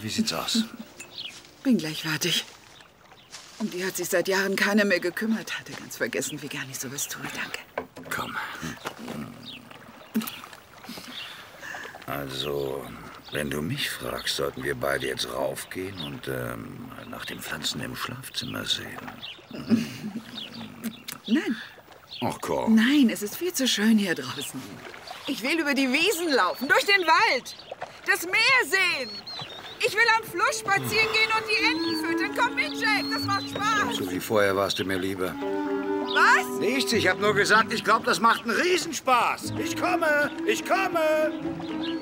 Wie sieht's aus? Bin gleich fertig. Um die hat sich seit Jahren keiner mehr gekümmert. Hatte ganz vergessen, wie gar nicht sowas tue. Danke. Komm. Also, wenn du mich fragst, sollten wir beide jetzt raufgehen und nach den Pflanzen im Schlafzimmer sehen. Nein. Ach komm. Nein, es ist viel zu schön hier draußen. Ich will über die Wiesen laufen, durch den Wald, das Meer sehen. Ich will am Fluss spazieren gehen und die Enten füttern. Komm mit, Jack, das macht Spaß. So wie vorher warst du mir lieber. Was? Nichts, ich habe nur gesagt, ich glaube, das macht einen Riesenspaß. Ich komme, ich komme.